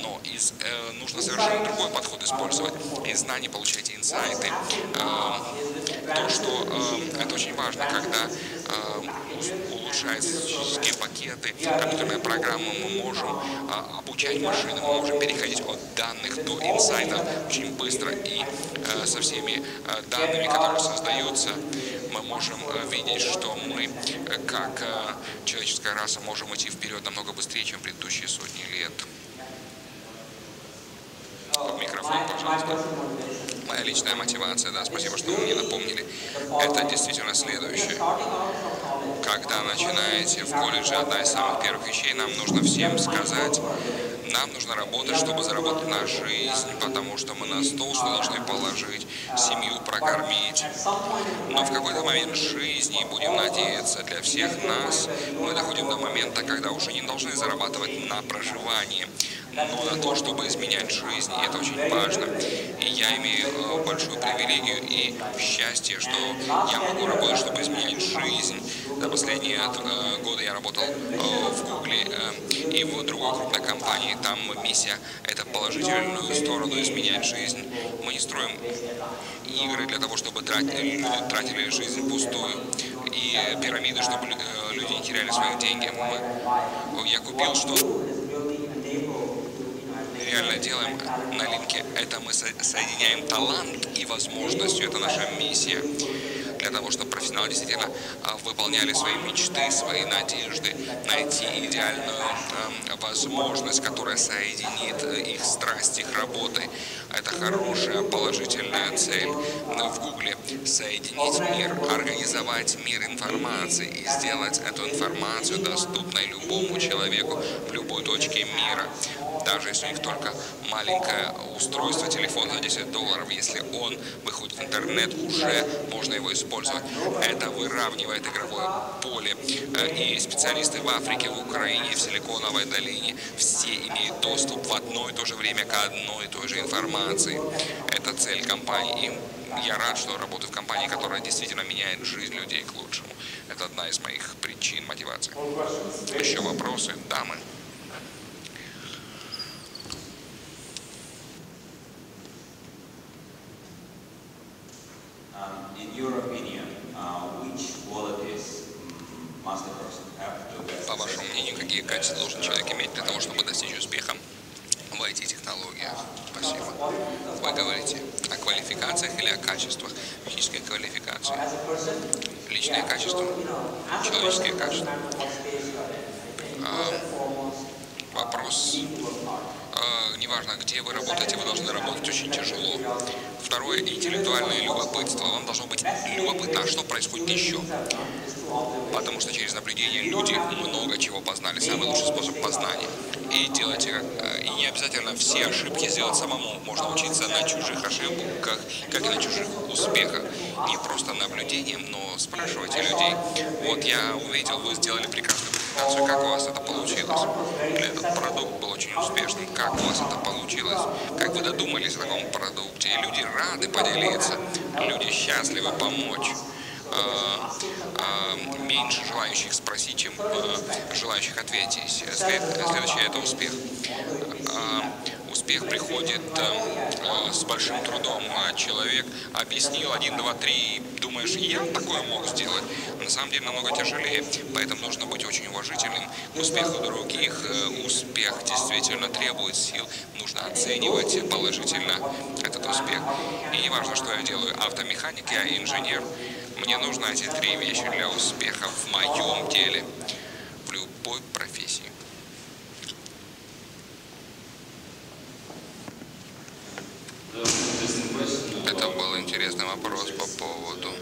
Но из, э, нужно совершенно другой подход использовать. Из знаний получаете инсайты. Э, то, что э, это очень важно, когда э, улучшаются статистические пакеты, компьютерные программы, мы можем э, обучать машины, мы можем переходить от данных до инсайтов очень быстро. И э, со всеми э, данными, которые создаются, мы можем видеть, что мы, как человеческая раса, можем идти вперед намного быстрее, чем предыдущие сотни лет. Микрофон, пожалуйста. Моя личная мотивация, да, спасибо, что вы мне напомнили. Это действительно следующее. Когда начинаете в колледже, одна из самых первых вещей, нам нужно всем сказать, нам нужно работать, чтобы заработать на жизнь, потому что мы на стол что должны положить, семью прокормить. Но в какой-то момент жизни, будем надеяться, для всех нас, мы доходим до момента, когда уже не должны зарабатывать на проживание, но на то, чтобы изменять жизнь, и это очень важно. И я имею большую привилегию и счастье, что я могу работать, чтобы изменять жизнь. За последние годы я работал в Гугле и в другой крупной компании. Там миссия – это положительную сторону изменять жизнь. Мы не строим игры для того, чтобы тратили, тратили жизнь пустую, и пирамиды, чтобы люди не теряли свои деньги. Мы, я купил что-то. Реально делаем на линке, это мы соединяем талант и возможностью, это наша миссия, для того, чтобы профессионалы действительно выполняли свои мечты, свои надежды, найти идеальную возможность, которая соединит их страсть, их работы. Это хорошая, положительная цель в Гугле. Соединить мир, организовать мир информации и сделать эту информацию доступной любому человеку в любой точке мира. Даже если у них только маленькое устройство, телефон за десять долларов, если он выходит в интернет, уже можно его использовать. Это выравнивает игровое поле. И специалисты в Африке, в Украине, в Силиконовой долине, все имеют доступ в одно и то же время к одной и той же информации. Это цель компании. И я рад, что работаю в компании, которая действительно меняет жизнь людей к лучшему. Это одна из моих причин мотивации. Еще вопросы, дамы? In your opinion, which qualities must a person have to get? По вашему мнению, какие качества должен человек иметь для того, чтобы достичь успеха в ай ти-технологиях? Спасибо. Вы говорите о квалификациях или о качествах? Физической квалификации, личные качества, человеческие качества. Вопрос. Неважно, где вы работаете, вы должны работать очень тяжело. Второе, интеллектуальное любопытство. Вам должно быть любопытно, что происходит еще. Потому что через наблюдение люди много чего познали. Самый лучший способ познания. И делайте, и не обязательно все ошибки сделать самому. Можно учиться на чужих ошибках, как и на чужих успехах. Не просто наблюдением, но спрашивайте людей. Вот я увидел, вы сделали прекрасную презентацию. Как у вас это получилось? Этот продукт был очень успешным. Как у вас это получилось? Как вы додумались о таком продукте? И люди рады поделиться. Люди счастливы помочь. Меньше желающих спросить, чем желающих ответить. Следующее – это успех. Успех приходит с большим трудом. Человек объяснил один, два, три, думаешь, я такое мог сделать. На самом деле намного тяжелее, поэтому нужно быть очень уважительным к успеху других. Успех действительно требует сил. Нужно оценивать положительно этот успех. И не важно, что я делаю, автомеханик, я инженер. Мне нужны эти три вещи для успеха в моем деле, в любой профессии. Это был интересный вопрос по поводу,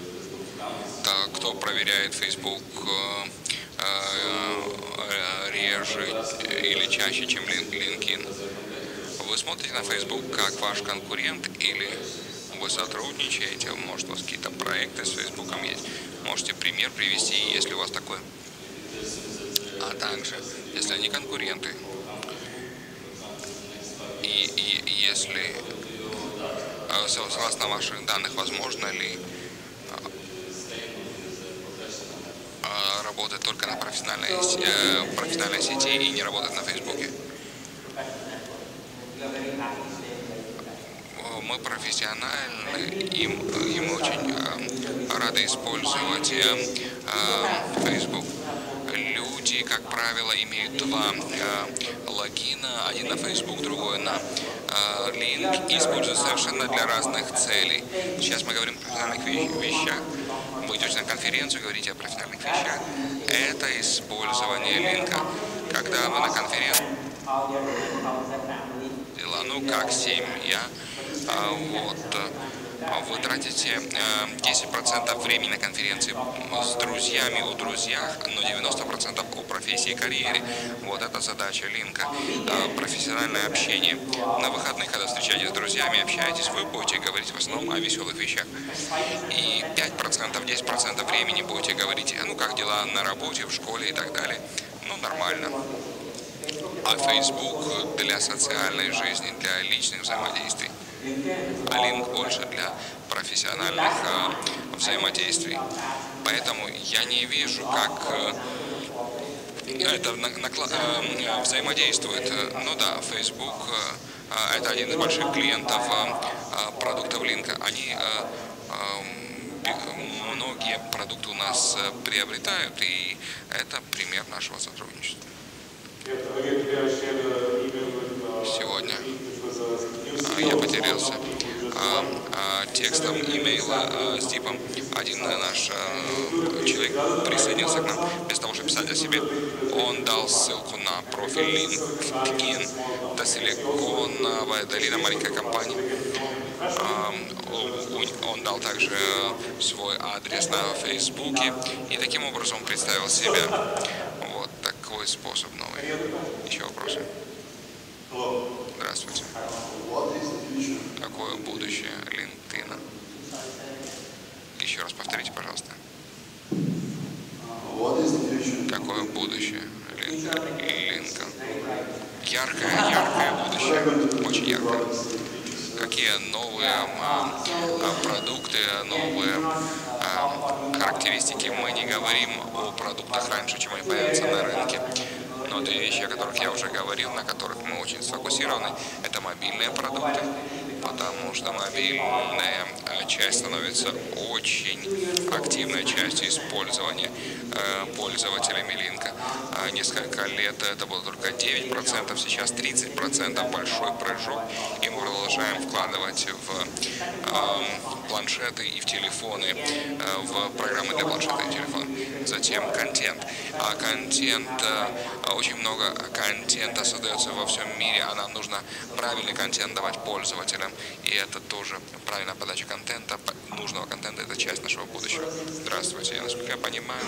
да, кто проверяет Facebook реже или чаще, чем LinkedIn. Вы смотрите на Facebook как ваш конкурент или... Вы сотрудничаете, может, у вас какие-то проекты с Фейсбуком есть. Можете пример привести, если у вас такой. А также, если они конкуренты. И, и если, согласно ваших данных, возможно ли работать только на профессиональной, профессиональной сети и не работать на Фейсбуке? Мы профессиональны, и мы очень э, рады использовать э, э, Facebook. Люди, как правило, имеют два э, логина, один на Facebook, другой на э, Link, и используют совершенно для разных целей. Сейчас мы говорим о профессиональных вещах. Вы идете на конференцию, говорите о профессиональных вещах. Это использование линка. Когда вы на конференции... Дела, ну как семья, а, вот... Вы тратите десять процентов времени на конференции с друзьями, у друзьях, но девяносто процентов о профессии и карьере. Вот это задача линка. Профессиональное общение. На выходных, когда встречаетесь с друзьями, общаетесь, вы будете говорить в основном о веселых вещах. И пять процентов, десять процентов времени будете говорить, ну как дела на работе, в школе и так далее. Ну нормально. А Facebook для социальной жизни, для личных взаимодействий. А линк больше для профессиональных э, взаимодействий. Поэтому я не вижу, как э, это на, на, э, взаимодействует. Ну да, Facebook э, – это один из больших клиентов э, продуктов линка. Они, э, э, многие продукты у нас приобретают, и это пример нашего сотрудничества. Сегодня. Я потерялся а, а, текстом имейла а, с типом. Один наш а, человек присоединился к нам, без того, чтобы писать о себе. Он дал ссылку на профиль LinkedIn, до Силиконовая долина, маленькая компания. А, он дал также свой адрес на Фейсбуке и таким образом представил себя. Вот такой способ новый. Еще вопросы? Здравствуйте. Какое будущее LinkedIn? Еще раз повторите, пожалуйста. Какое будущее LinkedIn? Яркое, яркое будущее. Очень яркое. Какие новые а, продукты, новые а, характеристики. Мы не говорим о продуктах раньше, чем они появятся на рынке. Но две вещи, о которых я уже говорил, на которых мы очень сфокусированы, это мобильные продукты, потому что мобильная часть становится очень активной частью использования пользователями линка. Несколько лет это было только девять процентов, сейчас тридцать процентов, большой прыжок, и мы продолжаем вкладывать в планшеты и в телефоны, в программы для планшета и телефона. Затем контент. А контент, очень много контента создается во всем мире, а нам нужно правильный контент давать пользователям, и это тоже правильная подача контента, нужного контента, это часть нашего будущего. Здравствуйте, я, насколько я понимаю,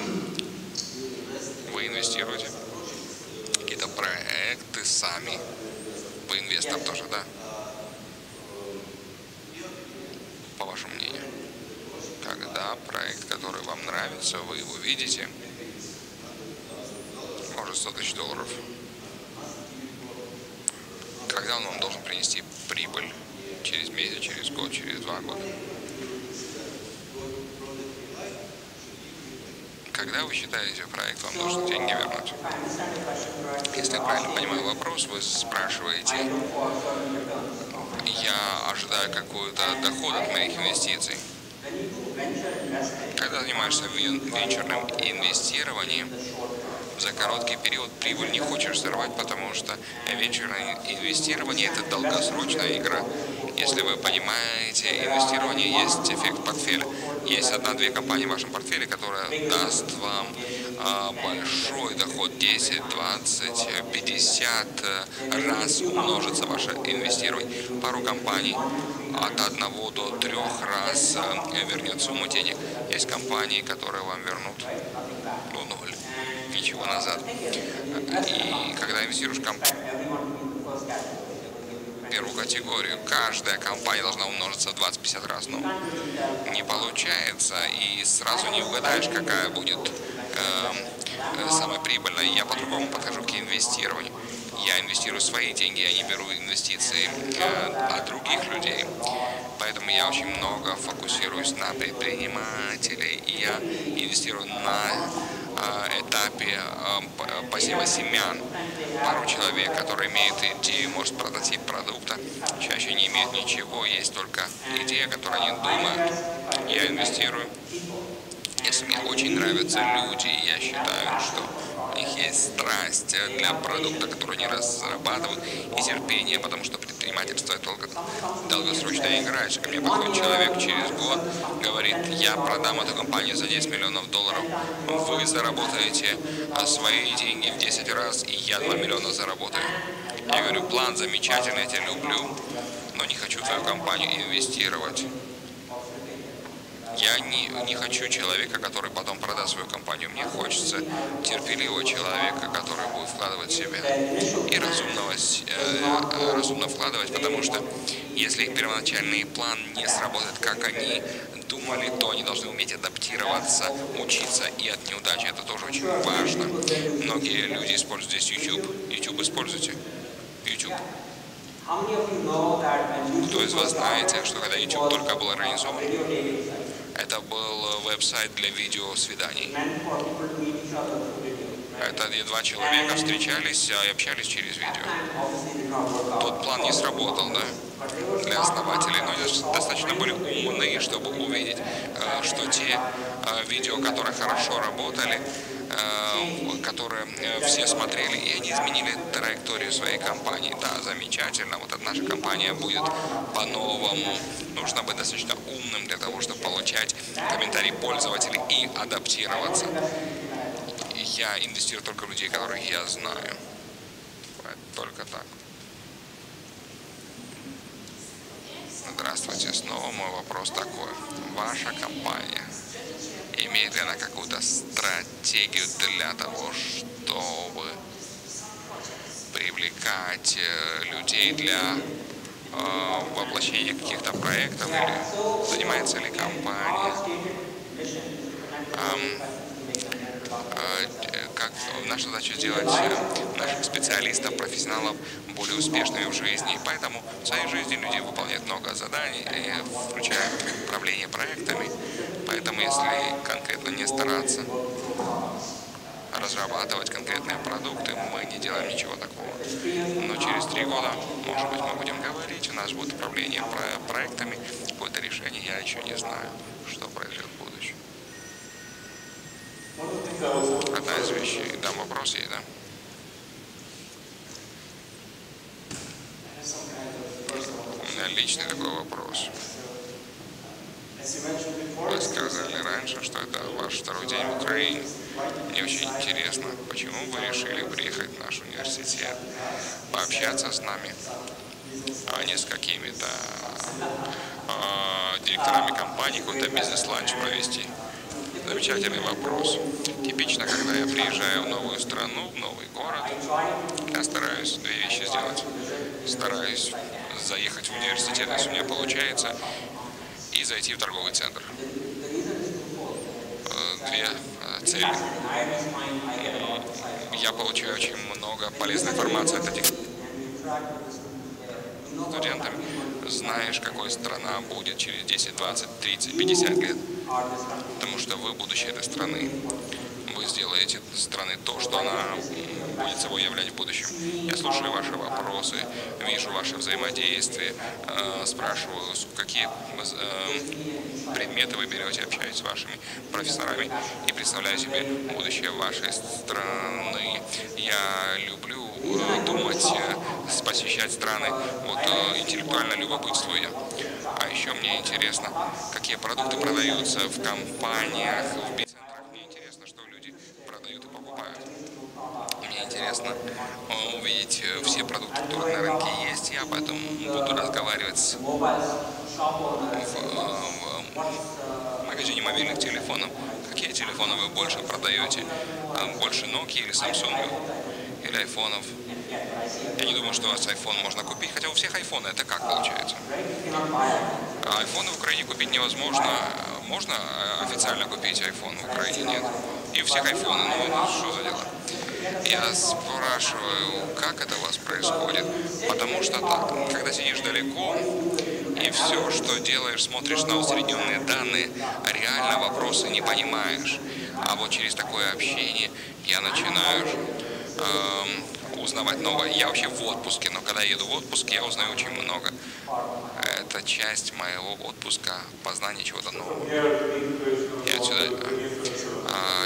вы инвестируете в какие-то проекты сами, вы инвестор тоже, да? По вашему мнению, когда проект, который вам нравится, вы его видите, может сто тысяч долларов, когда он вам должен принести прибыль? Через месяц, через год, через два года. Когда вы считаете, проект вам должен деньги вернуть? Если я правильно понимаю вопрос, вы спрашиваете, я ожидаю какой-то доход от моих инвестиций. Когда занимаешься венчурным инвестированием, за короткий период прибыль не хочешь сорвать, потому что венчурное инвестирование – это долгосрочная игра. Если вы понимаете, инвестирование есть эффект портфеля. Есть одна-две компании в вашем портфеле, которая даст вам а, большой доход, десять, двадцать, пятьдесят раз умножится ваше инвестирование. Пару компаний от одного до трех раз вернет сумму денег. Есть компании, которые вам вернут ну, ноль, ничего назад. И когда инвестируешь в компанию, первую категорию, каждая компания должна умножиться в двадцать-пятьдесят раз, но не получается, и сразу не угадаешь, какая будет э, самая прибыльная. Я по-другому подхожу к инвестированию. Я инвестирую свои деньги, я не беру инвестиции э, от других людей. Поэтому я очень много фокусируюсь на предпринимателей, и я инвестирую на э, этапе э, посева семян. Пару человек, которые имеют идею, может, прототип продукта, чаще не имеют ничего, есть только идея, которую они думают. Я инвестирую. Если мне очень нравятся люди, я считаю, что них есть страсть для продукта, который они разрабатывают, и терпение, потому что предпринимательство – это долгосрочная игра. Ко мне подходит человек через год, говорит: я продам эту компанию за десять миллионов долларов, вы заработаете свои деньги в десять раз, и я два миллиона заработаю. Я говорю: план замечательный, я тебя люблю, но не хочу в твою компанию инвестировать. Я не, не хочу человека, который потом продаст свою компанию. Мне хочется терпеливого человека, который будет вкладывать в себя. И разумного, э, разумно вкладывать, потому что если их первоначальный план не сработает, как они думали, то они должны уметь адаптироваться, учиться и от неудачи. Это тоже очень важно. Многие люди используют здесь YouTube. YouTube используйте. YouTube. Кто из вас знаете, что когда YouTube только был организован, это был веб-сайт для видеосвиданий? Это где два человека встречались и общались через видео. Тот план не сработал, да, для основателей, но они достаточно были умные, чтобы увидеть, что те видео, которые хорошо работали, которые все смотрели, и они изменили траекторию своей компании. Да, замечательно, вот эта наша компания будет по-новому. Нужно быть достаточно умным для того, чтобы получать комментарии пользователей и адаптироваться. Я инвестирую только в людей, которых я знаю. Только так. Здравствуйте, снова мой вопрос такой. Ваша компания, имеет ли она какую-то стратегию для того, чтобы привлекать людей для э, воплощения каких-то проектов, или занимается ли компания? Э, э, как наша задача сделать наших специалистов, профессионалов более успешными в жизни? И поэтому в своей жизни люди выполняют много заданий, включая управление проектами. Поэтому, если конкретно не стараться разрабатывать конкретные продукты, мы не делаем ничего такого. Но через три года, может быть, мы будем говорить, у нас будет управление проектами, какое-то решение, я еще не знаю, что произойдет в будущем. Одна из вещей. Да, вопрос есть, да? У меня личный такой вопрос. Вы сказали раньше, что это ваш второй день в Украине. Мне очень интересно, почему вы решили приехать в наш университет, пообщаться с нами, а не с какими-то а, директорами компаний, какой-то бизнес-ланч провести. Замечательный вопрос. Типично, когда я приезжаю в новую страну, в новый город, я стараюсь две вещи сделать. Стараюсь заехать в университет, если у меня получается, и зайти в торговый центр. Две цели. Я получаю очень много полезной информации от этих студентов. Знаешь, какой страна будет через десять, двадцать, тридцать, пятьдесят лет. Потому что вы будущее этой страны. Вы сделаете страны то, что она будет собой являть в будущем. Я слушаю ваши вопросы, вижу ваше взаимодействие, э, спрашиваю, какие э, предметы вы берете, общаюсь с вашими профессорами и представляю себе будущее вашей страны. Я люблю э, думать, э, посещать страны, вот э, интеллектуально любопытствую я. А еще мне интересно, какие продукты продаются в компаниях, в бизнесе. Интересно увидеть все продукты, которые на рынке есть. Я об этом буду разговаривать с, в, в магазине мобильных телефонов. Какие телефоны вы больше продаете? Больше Nokia или Samsung? Или айфонов? Я не думаю, что у вас iPhone можно купить, хотя у всех iPhone. Это как получается? iPhone в Украине купить невозможно. Можно официально купить iPhone в Украине? Нет. И у всех iPhone. Ну, что за дело? Я спрашиваю, как это у вас происходит, потому что так, когда сидишь далеко и все, что делаешь, смотришь на усредненные данные, реально вопросы не понимаешь. А вот через такое общение я начинаю э, узнавать новое. Я вообще в отпуске, но когда я еду в отпуск, я узнаю очень много. Это часть моего отпуска, познание чего-то нового. Я отсюда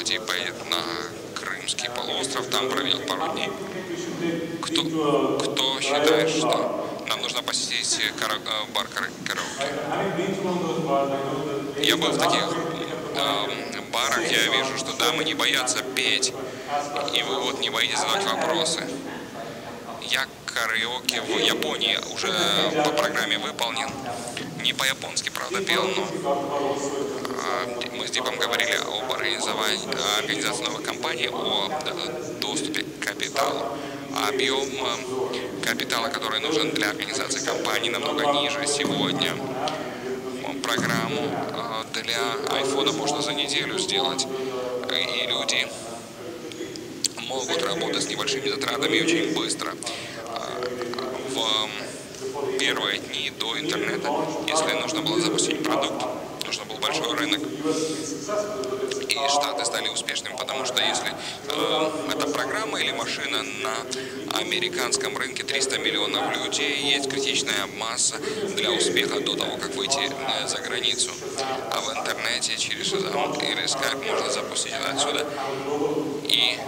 э, типа едет на Крым. Крымский полуостров, там провел пару дней. Кто, кто считает, что нам нужно посетить кара... бар караоке? Я был в таких э, барах, я вижу, что дамы не боятся петь, и вы вот не боитесь задавать вопросы. Я караоке в Японии уже по программе выполнен. Не по-японски, правда, пел, но э, мы с Дипом говорили об организовании, организации новой компании, о доступе к капиталу. А объем капитала, который нужен для организации компании, намного ниже сегодня. Программу для iPhone можно за неделю сделать, и люди могут работать с небольшими затратами очень быстро. В первые дни до интернета, если нужно было запустить продукт, нужно был большой рынок. И Штаты стали успешными, потому что если э, эта программа или машина на американском рынке, триста миллионов людей, есть критичная масса для успеха до того, как выйти э, за границу. А в интернете через Шазам или Skype можно запустить это отсюда. И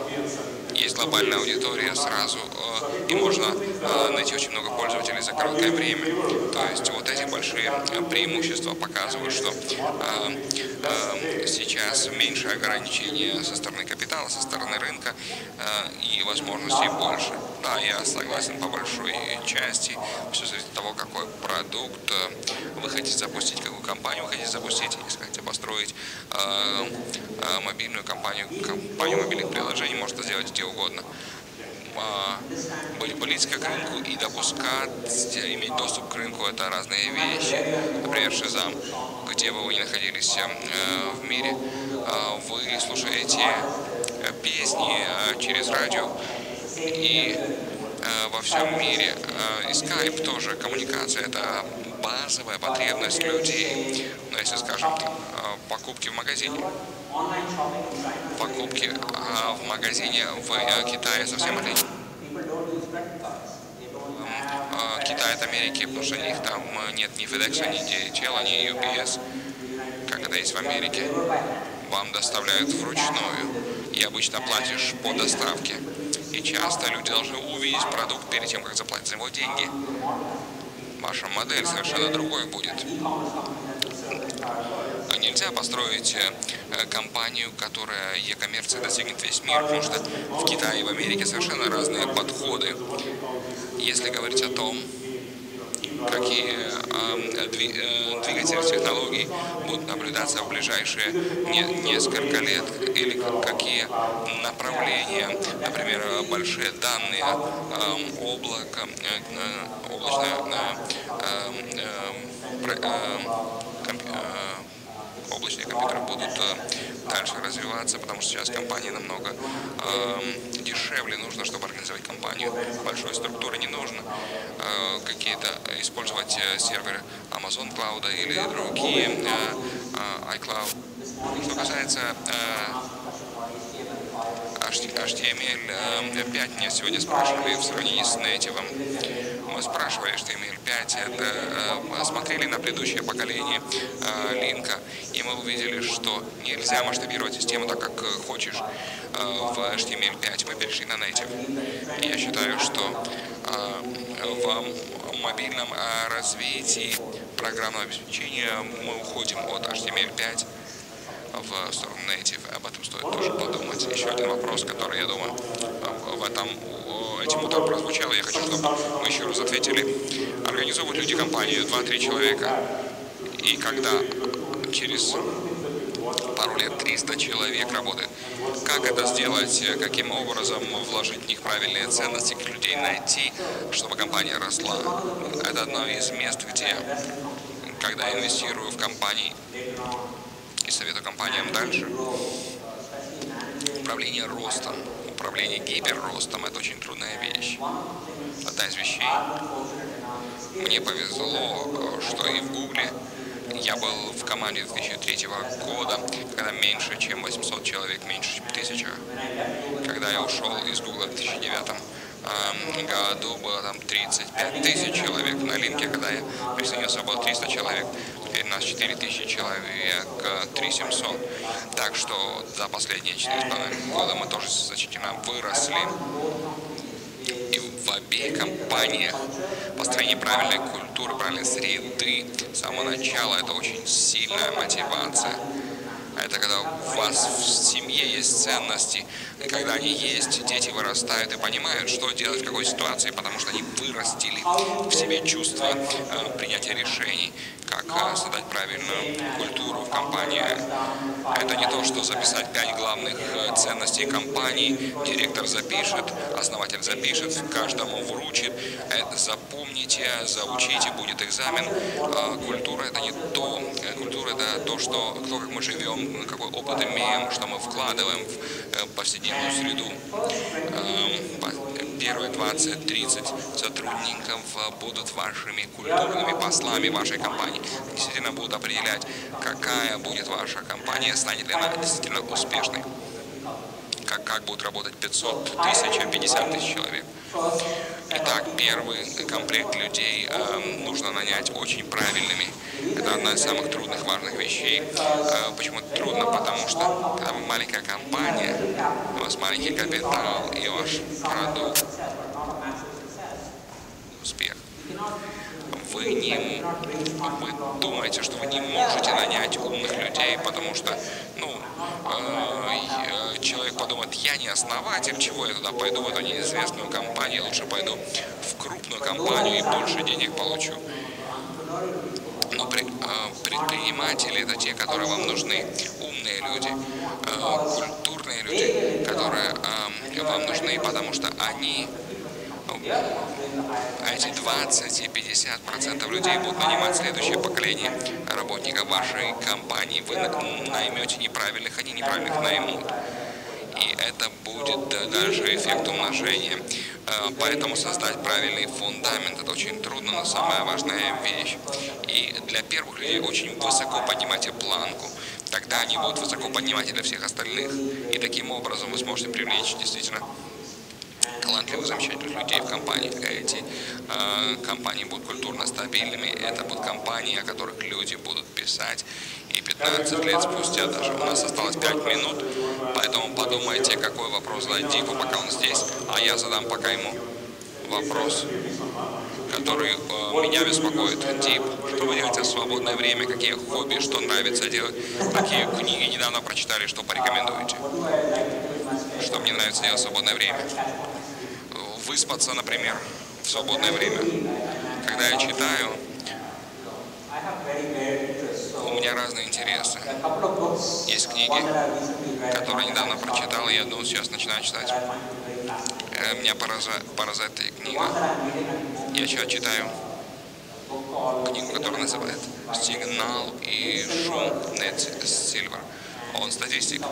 есть глобальная аудитория сразу, э, и можно э, найти очень много пользователей за короткое время. То есть вот эти большие преимущества показывают, что э, э, сейчас меньше ограничений со стороны капитала, со стороны рынка, э, и возможностей больше. Да, я согласен по большой части, все зависит от того, какой продукт э, вы хотите запустить, какую компанию вы хотите запустить, если хотите построить э, э, мобильную компанию, компанию мобильных приложений, можно сделать где угодно. Были близко к рынку и допускать, иметь доступ к рынку – это разные вещи. Например, Шазам, где бы вы ни находились э, в мире, э, вы слушаете песни э, через радио, и э, во всем мире. Э, и Skype тоже, коммуникация – это базовая потребность людей. Но если, скажем, э, покупки в магазине, покупки а в магазине в а, Китае совсем отлично. А, Китай от Америки, потому что у них там нет ни FedEx, ни ди эйч эл, ни ю пи эс, как это есть в Америке. Вам доставляют вручную, и обычно платишь по доставке. И часто люди должны увидеть продукт перед тем, как заплатить за его деньги. Ваша модель совершенно другой будет. Нельзя построить компанию, которая e-коммерция достигнет весь мир, потому что в Китае и в Америке совершенно разные подходы. Если говорить о том, какие двигатели технологий будут наблюдаться в ближайшие несколько лет, или какие направления, например, большие данные, облако, облачное, облачные компьютеры будут э, дальше развиваться, потому что сейчас компании намного э, дешевле. Нужно, чтобы организовать компанию, большой структуры не нужно. Э, какие-то использовать э, серверы Amazon Cloud или другие э, э, iCloud. Что касается э, эйч ти эм эль пять, меня сегодня спрашивали в сравнении с Native. Мы спрашивали, что эйч ти эм эль пять, это, э, смотрели на предыдущее поколение э, Линка, и мы увидели, что нельзя масштабировать систему так, как хочешь. Э, в эйч ти эм эль пять мы перешли на Native. Я считаю, что э, в мобильном э, развитии программного обеспечения мы уходим от эйч ти эм эль пять в сторону Native. Об этом стоит тоже подумать. Еще один вопрос, который, я думаю, в этом... этим утром прозвучало, я хочу, чтобы мы еще раз ответили. Организовывают люди компанию два-три человека, и когда через пару лет триста человек работает, как это сделать, каким образом вложить в них правильные ценности, каких людей найти, чтобы компания росла. Это одно из мест, где, когда я инвестирую в компании и советую компаниям дальше, управление ростом, управление гиперростом – это очень трудная вещь. Одна из вещей. Мне повезло, что и в Гугле я был в команде две тысячи третьего года, когда меньше, чем восемьсот человек, меньше, чем тысяча. Когда я ушел из Гугла в две тысячи девятом году, было там тридцать пять тысяч человек. На Линке, когда я присоединился, было триста человек. Теперь у нас четыре тысячи человек, три тысячи семьсот. Так что за последние четыре с половиной года мы тоже значительно выросли. И в обеих компаниях построение правильной культуры, правильной среды с самого начала – это очень сильная мотивация. Это когда у вас в семье есть ценности, и когда они есть, дети вырастают и понимают, что делать в какой ситуации, потому что они вырастили в себе чувство э, принятия решений, как э, создать правильную культуру в компании. Это не то, что записать пять главных э, ценностей компании, директор запишет, основатель запишет, каждому вручит. Это запомните, заучите, будет экзамен. Э, культура – это не то. Культура – это то, что, кто, как мы живем, какой опыт имеем, что мы вкладываем в повседневную среду. Первые двадцать-тридцать сотрудников будут вашими культурными послами вашей компании. Действительно будут определять, какая будет ваша компания, станет ли она действительно успешной. Как, как будут работать пятьсот тысяч, пятьдесят тысяч человек. Итак, первый комплект людей э, нужно нанять очень правильными. Это одна из самых трудных, важных вещей. Э, почему трудно? Потому что когда вы маленькая компания, у вас маленький капитал и ваш продукт – успех. Вы, не, вы думаете, что вы не можете нанять умных людей, потому что, ну, э, человек подумает, я не основатель, чего я туда пойду, в эту неизвестную компанию, лучше пойду в крупную компанию и больше денег получу. Но предприниматели – это те, которые вам нужны, умные люди, культурные люди, которые вам нужны, потому что они… Эти двадцать и пятьдесят процентов людей будут нанимать следующее поколение работников вашей компании. Вы наймете неправильных, они неправильных наймут. И это будет даже эффект умножения. Поэтому создать правильный фундамент – это очень трудно, но самая важная вещь. И для первых людей очень высоко поднимайте планку. Тогда они будут высоко поднимать и для всех остальных. И таким образом вы сможете привлечь действительно талантливых, замечательных людей в компании. Эти э, компании будут культурно стабильными. Это будут компании, о которых люди будут писать. И пятнадцать лет спустя даже. У нас осталось пять минут, поэтому подумайте, какой вопрос задать Дику, пока он здесь. А я задам пока ему вопрос, который э, меня беспокоит. Дип, что вы делаете в свободное время? Какие хобби, что нравится делать? Какие книги недавно прочитали, что порекомендуете? Что мне нравится делать в свободное время? Выспаться, например, в свободное время. Когда я читаю, у меня разные интересы. Есть книги, которые недавно прочитал, и я думаю, сейчас начинаю читать. Меня поражает эта книга. Я сейчас читаю книгу, которая называется «Сигнал и шум» Нет Сильвер. Он статистик.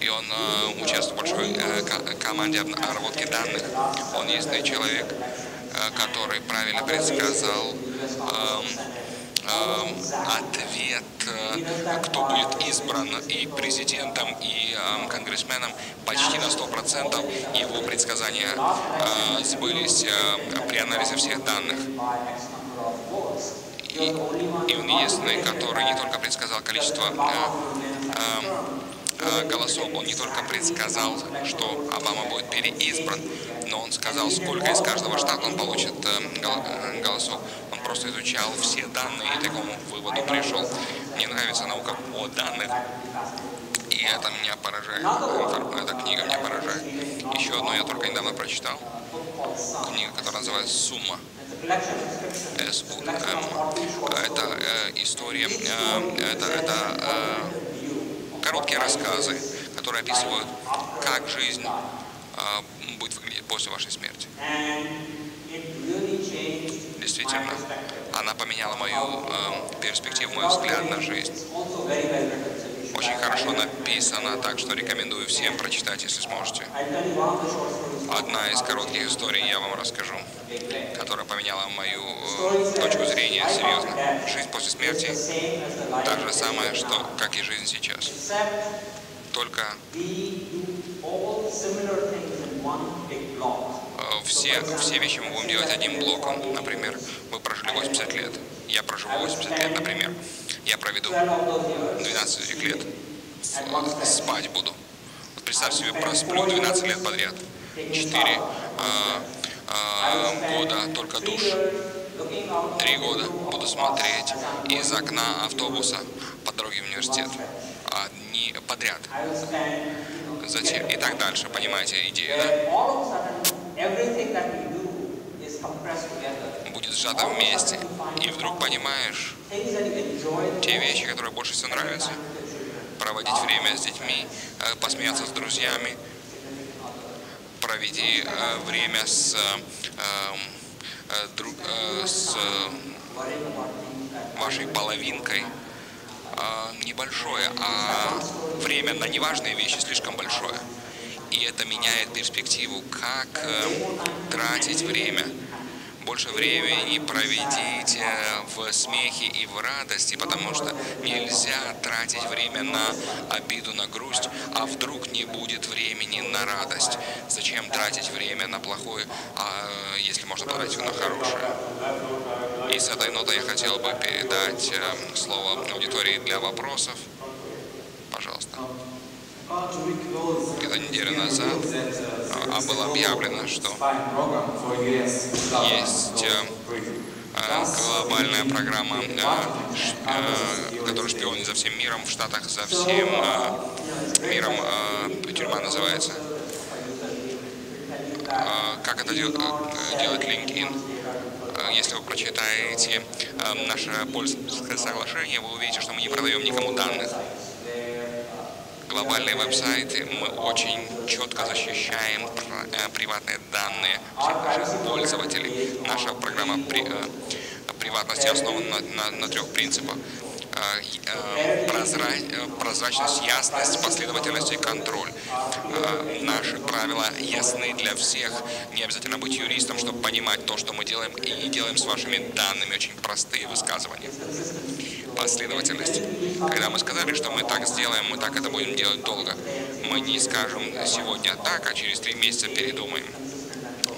И он э, участвует в большой э, ко команде обработки данных. Он единственный человек, э, который правильно предсказал э, э, ответ, э, кто будет избран и президентом, и э, конгрессменом. Почти на сто процентов его предсказания э, сбылись э, при анализе всех данных. И, и он единственный, который не только предсказал количество э, э, голосов. Он не только предсказал, что Обама будет переизбран, но он сказал, сколько из каждого штата он получит голосов. Он просто изучал все данные и к такому выводу пришел. Мне нравится наука о данных. И это меня поражает. Эта книга меня поражает. Еще одну я только недавно прочитал. Книга, которая называется «Сумма». эс у эм. Это э, история. Э, это... это э, Короткие рассказы, которые описывают, как жизнь э, будет выглядеть после вашей смерти. Действительно, она поменяла мою э, перспективу, мой взгляд на жизнь. Очень хорошо написано, так что рекомендую всем прочитать, если сможете. Одна из коротких историй я вам расскажу, которая поменяла мою э, точку зрения серьезно. Жизнь после смерти та же самая, что, как и жизнь сейчас. Только э, все, все вещи мы будем делать одним блоком. Например, мы прожили восемьдесят лет. Я проживу восемьдесят лет, например. Я проведу двенадцать лет. Спать буду. представь себе, просплю двенадцать лет подряд, четыре а, а, года только душ, три года буду смотреть из окна автобуса по дороге в университет, а, не подряд, затем и так дальше, понимаете идею, да? Будет сжато вместе, и вдруг понимаешь те вещи, которые больше всего нравятся. Проводить время с детьми, посмеяться с друзьями, проведи время с, с вашей половинкой. Небольшое, а время на неважные вещи слишком большое. И это меняет перспективу, как тратить время. Больше времени проведите в смехе и в радости, потому что нельзя тратить время на обиду, на грусть, а вдруг не будет времени на радость. Зачем тратить время на плохое, а если можно потратить его на хорошее? И с этой нотой я хотел бы передать слово аудитории для вопросов. Пожалуйста. Где-то неделю назад а, было объявлено, что есть а, глобальная программа, а, ш, а, которая шпионит за всем миром, в Штатах за всем а, миром, а, тюрьма называется. А, как это дел, а, делает LinkedIn? Если вы прочитаете а, наше польское соглашение, вы увидите, что мы не продаем никому данных. Глобальные веб-сайты мы очень четко защищаем приватные данные наших пользователей. Наша программа при, э, приватности основана на, на, на трех принципах. Э, э, прозра... Прозрачность, ясность, последовательность и контроль. Э, наши правила ясны для всех. Не обязательно быть юристом, чтобы понимать то, что мы делаем, и делаем с вашими данными. Очень простые высказывания. Последовательность. Когда мы сказали, что мы так сделаем, мы так это будем делать долго. Мы не скажем сегодня так, а через три месяца передумаем.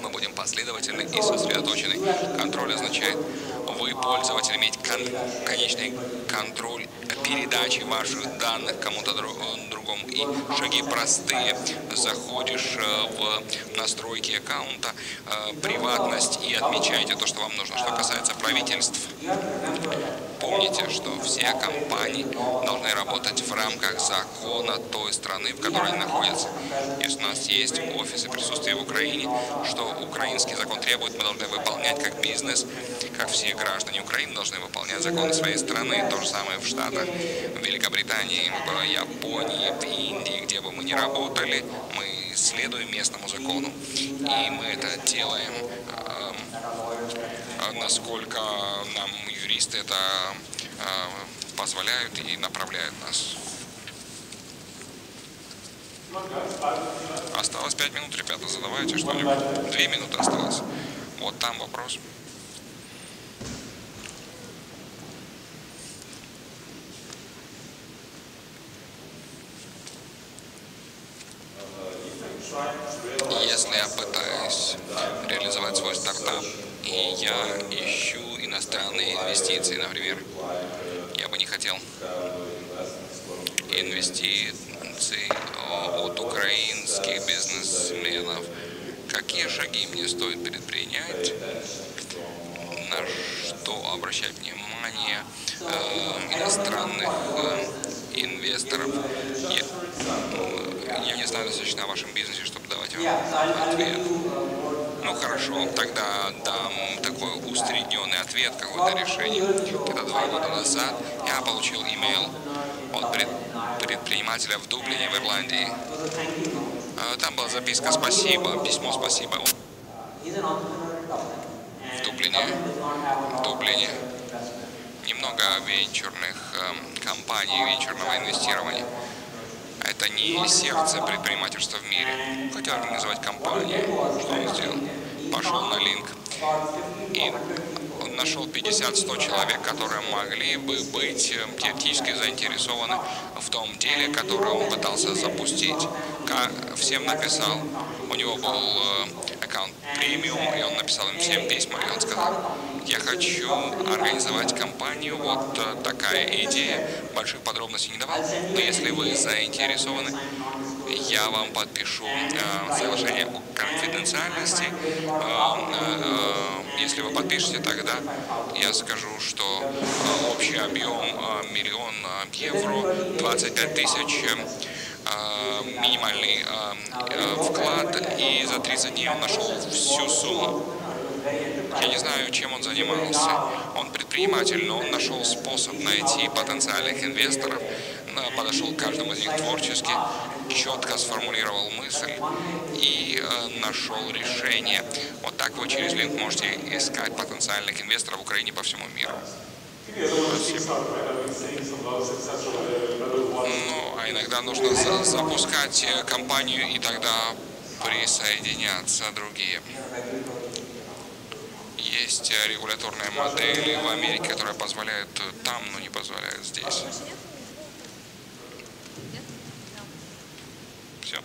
Мы будем последовательны и сосредоточены. Контроль означает, вы, пользователь, иметь кон конечный контроль передачи ваших данных кому-то друг другому. И шаги простые. Заходишь в настройки аккаунта, приватность и отмечаете то, что вам нужно. Что касается правительств. Помните, что все компании должны работать в рамках закона той страны, в которой они находятся. Если у нас есть офисы присутствия в Украине, что украинский закон требует, мы должны выполнять как бизнес, как все граждане Украины должны выполнять законы своей страны. То же самое в Штатах, в Великобритании, в Японии, в Индии, где бы мы ни работали, мы следуем местному закону. И мы это делаем, насколько нам юристы это э, позволяют и направляют нас. Осталось пять минут, ребята, задавайте что-нибудь. Две минуты осталось. Вот там вопрос. Если я пытаюсь реализовать свой стартап, и я ищу иностранные инвестиции, например, я бы не хотел инвестиции от украинских бизнесменов. Какие шаги мне стоит предпринять? На что обращать внимание э, иностранных э, инвесторов? Я, я не знаю достаточно о вашем бизнесе, чтобы давать вам ответ. Ну хорошо, тогда дам такой усредненный ответ, какое-то решение. Когда два года назад я получил имейл от предпринимателя в Дублине, в Ирландии. Там была записка «Спасибо», письмо «Спасибо». В Дублине, в Дублине немного венчурных компаний, венчурного инвестирования. Это не сердце предпринимательства в мире. Хотел организовать компанию. Что он сделал? Пошел на линк. И он нашел пятьдесят-сто человек, которые могли бы быть теоретически заинтересованы в том деле, которое он пытался запустить. Всем написал. У него был аккаунт премиум, и он написал им всем письма. И он сказал, я хочу организовать компанию, вот такая идея. Больших подробностей не давал, но если вы заинтересованы, я вам подпишу э, соглашение о конфиденциальности. Э, э, если вы подпишете, тогда я скажу, что э, общий объем э, миллион э, евро, двадцать пять тысяч э, минимальный э, э, вклад, и за тридцать дней он нашел всю сумму. Я не знаю, чем он занимался. Он предприниматель, но он нашел способ найти потенциальных инвесторов, подошел к каждому из них творчески, четко сформулировал мысль и э, нашел решение. Вот так вы через LinkedIn можете искать потенциальных инвесторов в Украине по всему миру. Спасибо. Ну, а иногда нужно за запускать компанию, и тогда присоединятся другие. Есть регуляторные модели в Америке, которые позволяют там, но не позволяют здесь. Все.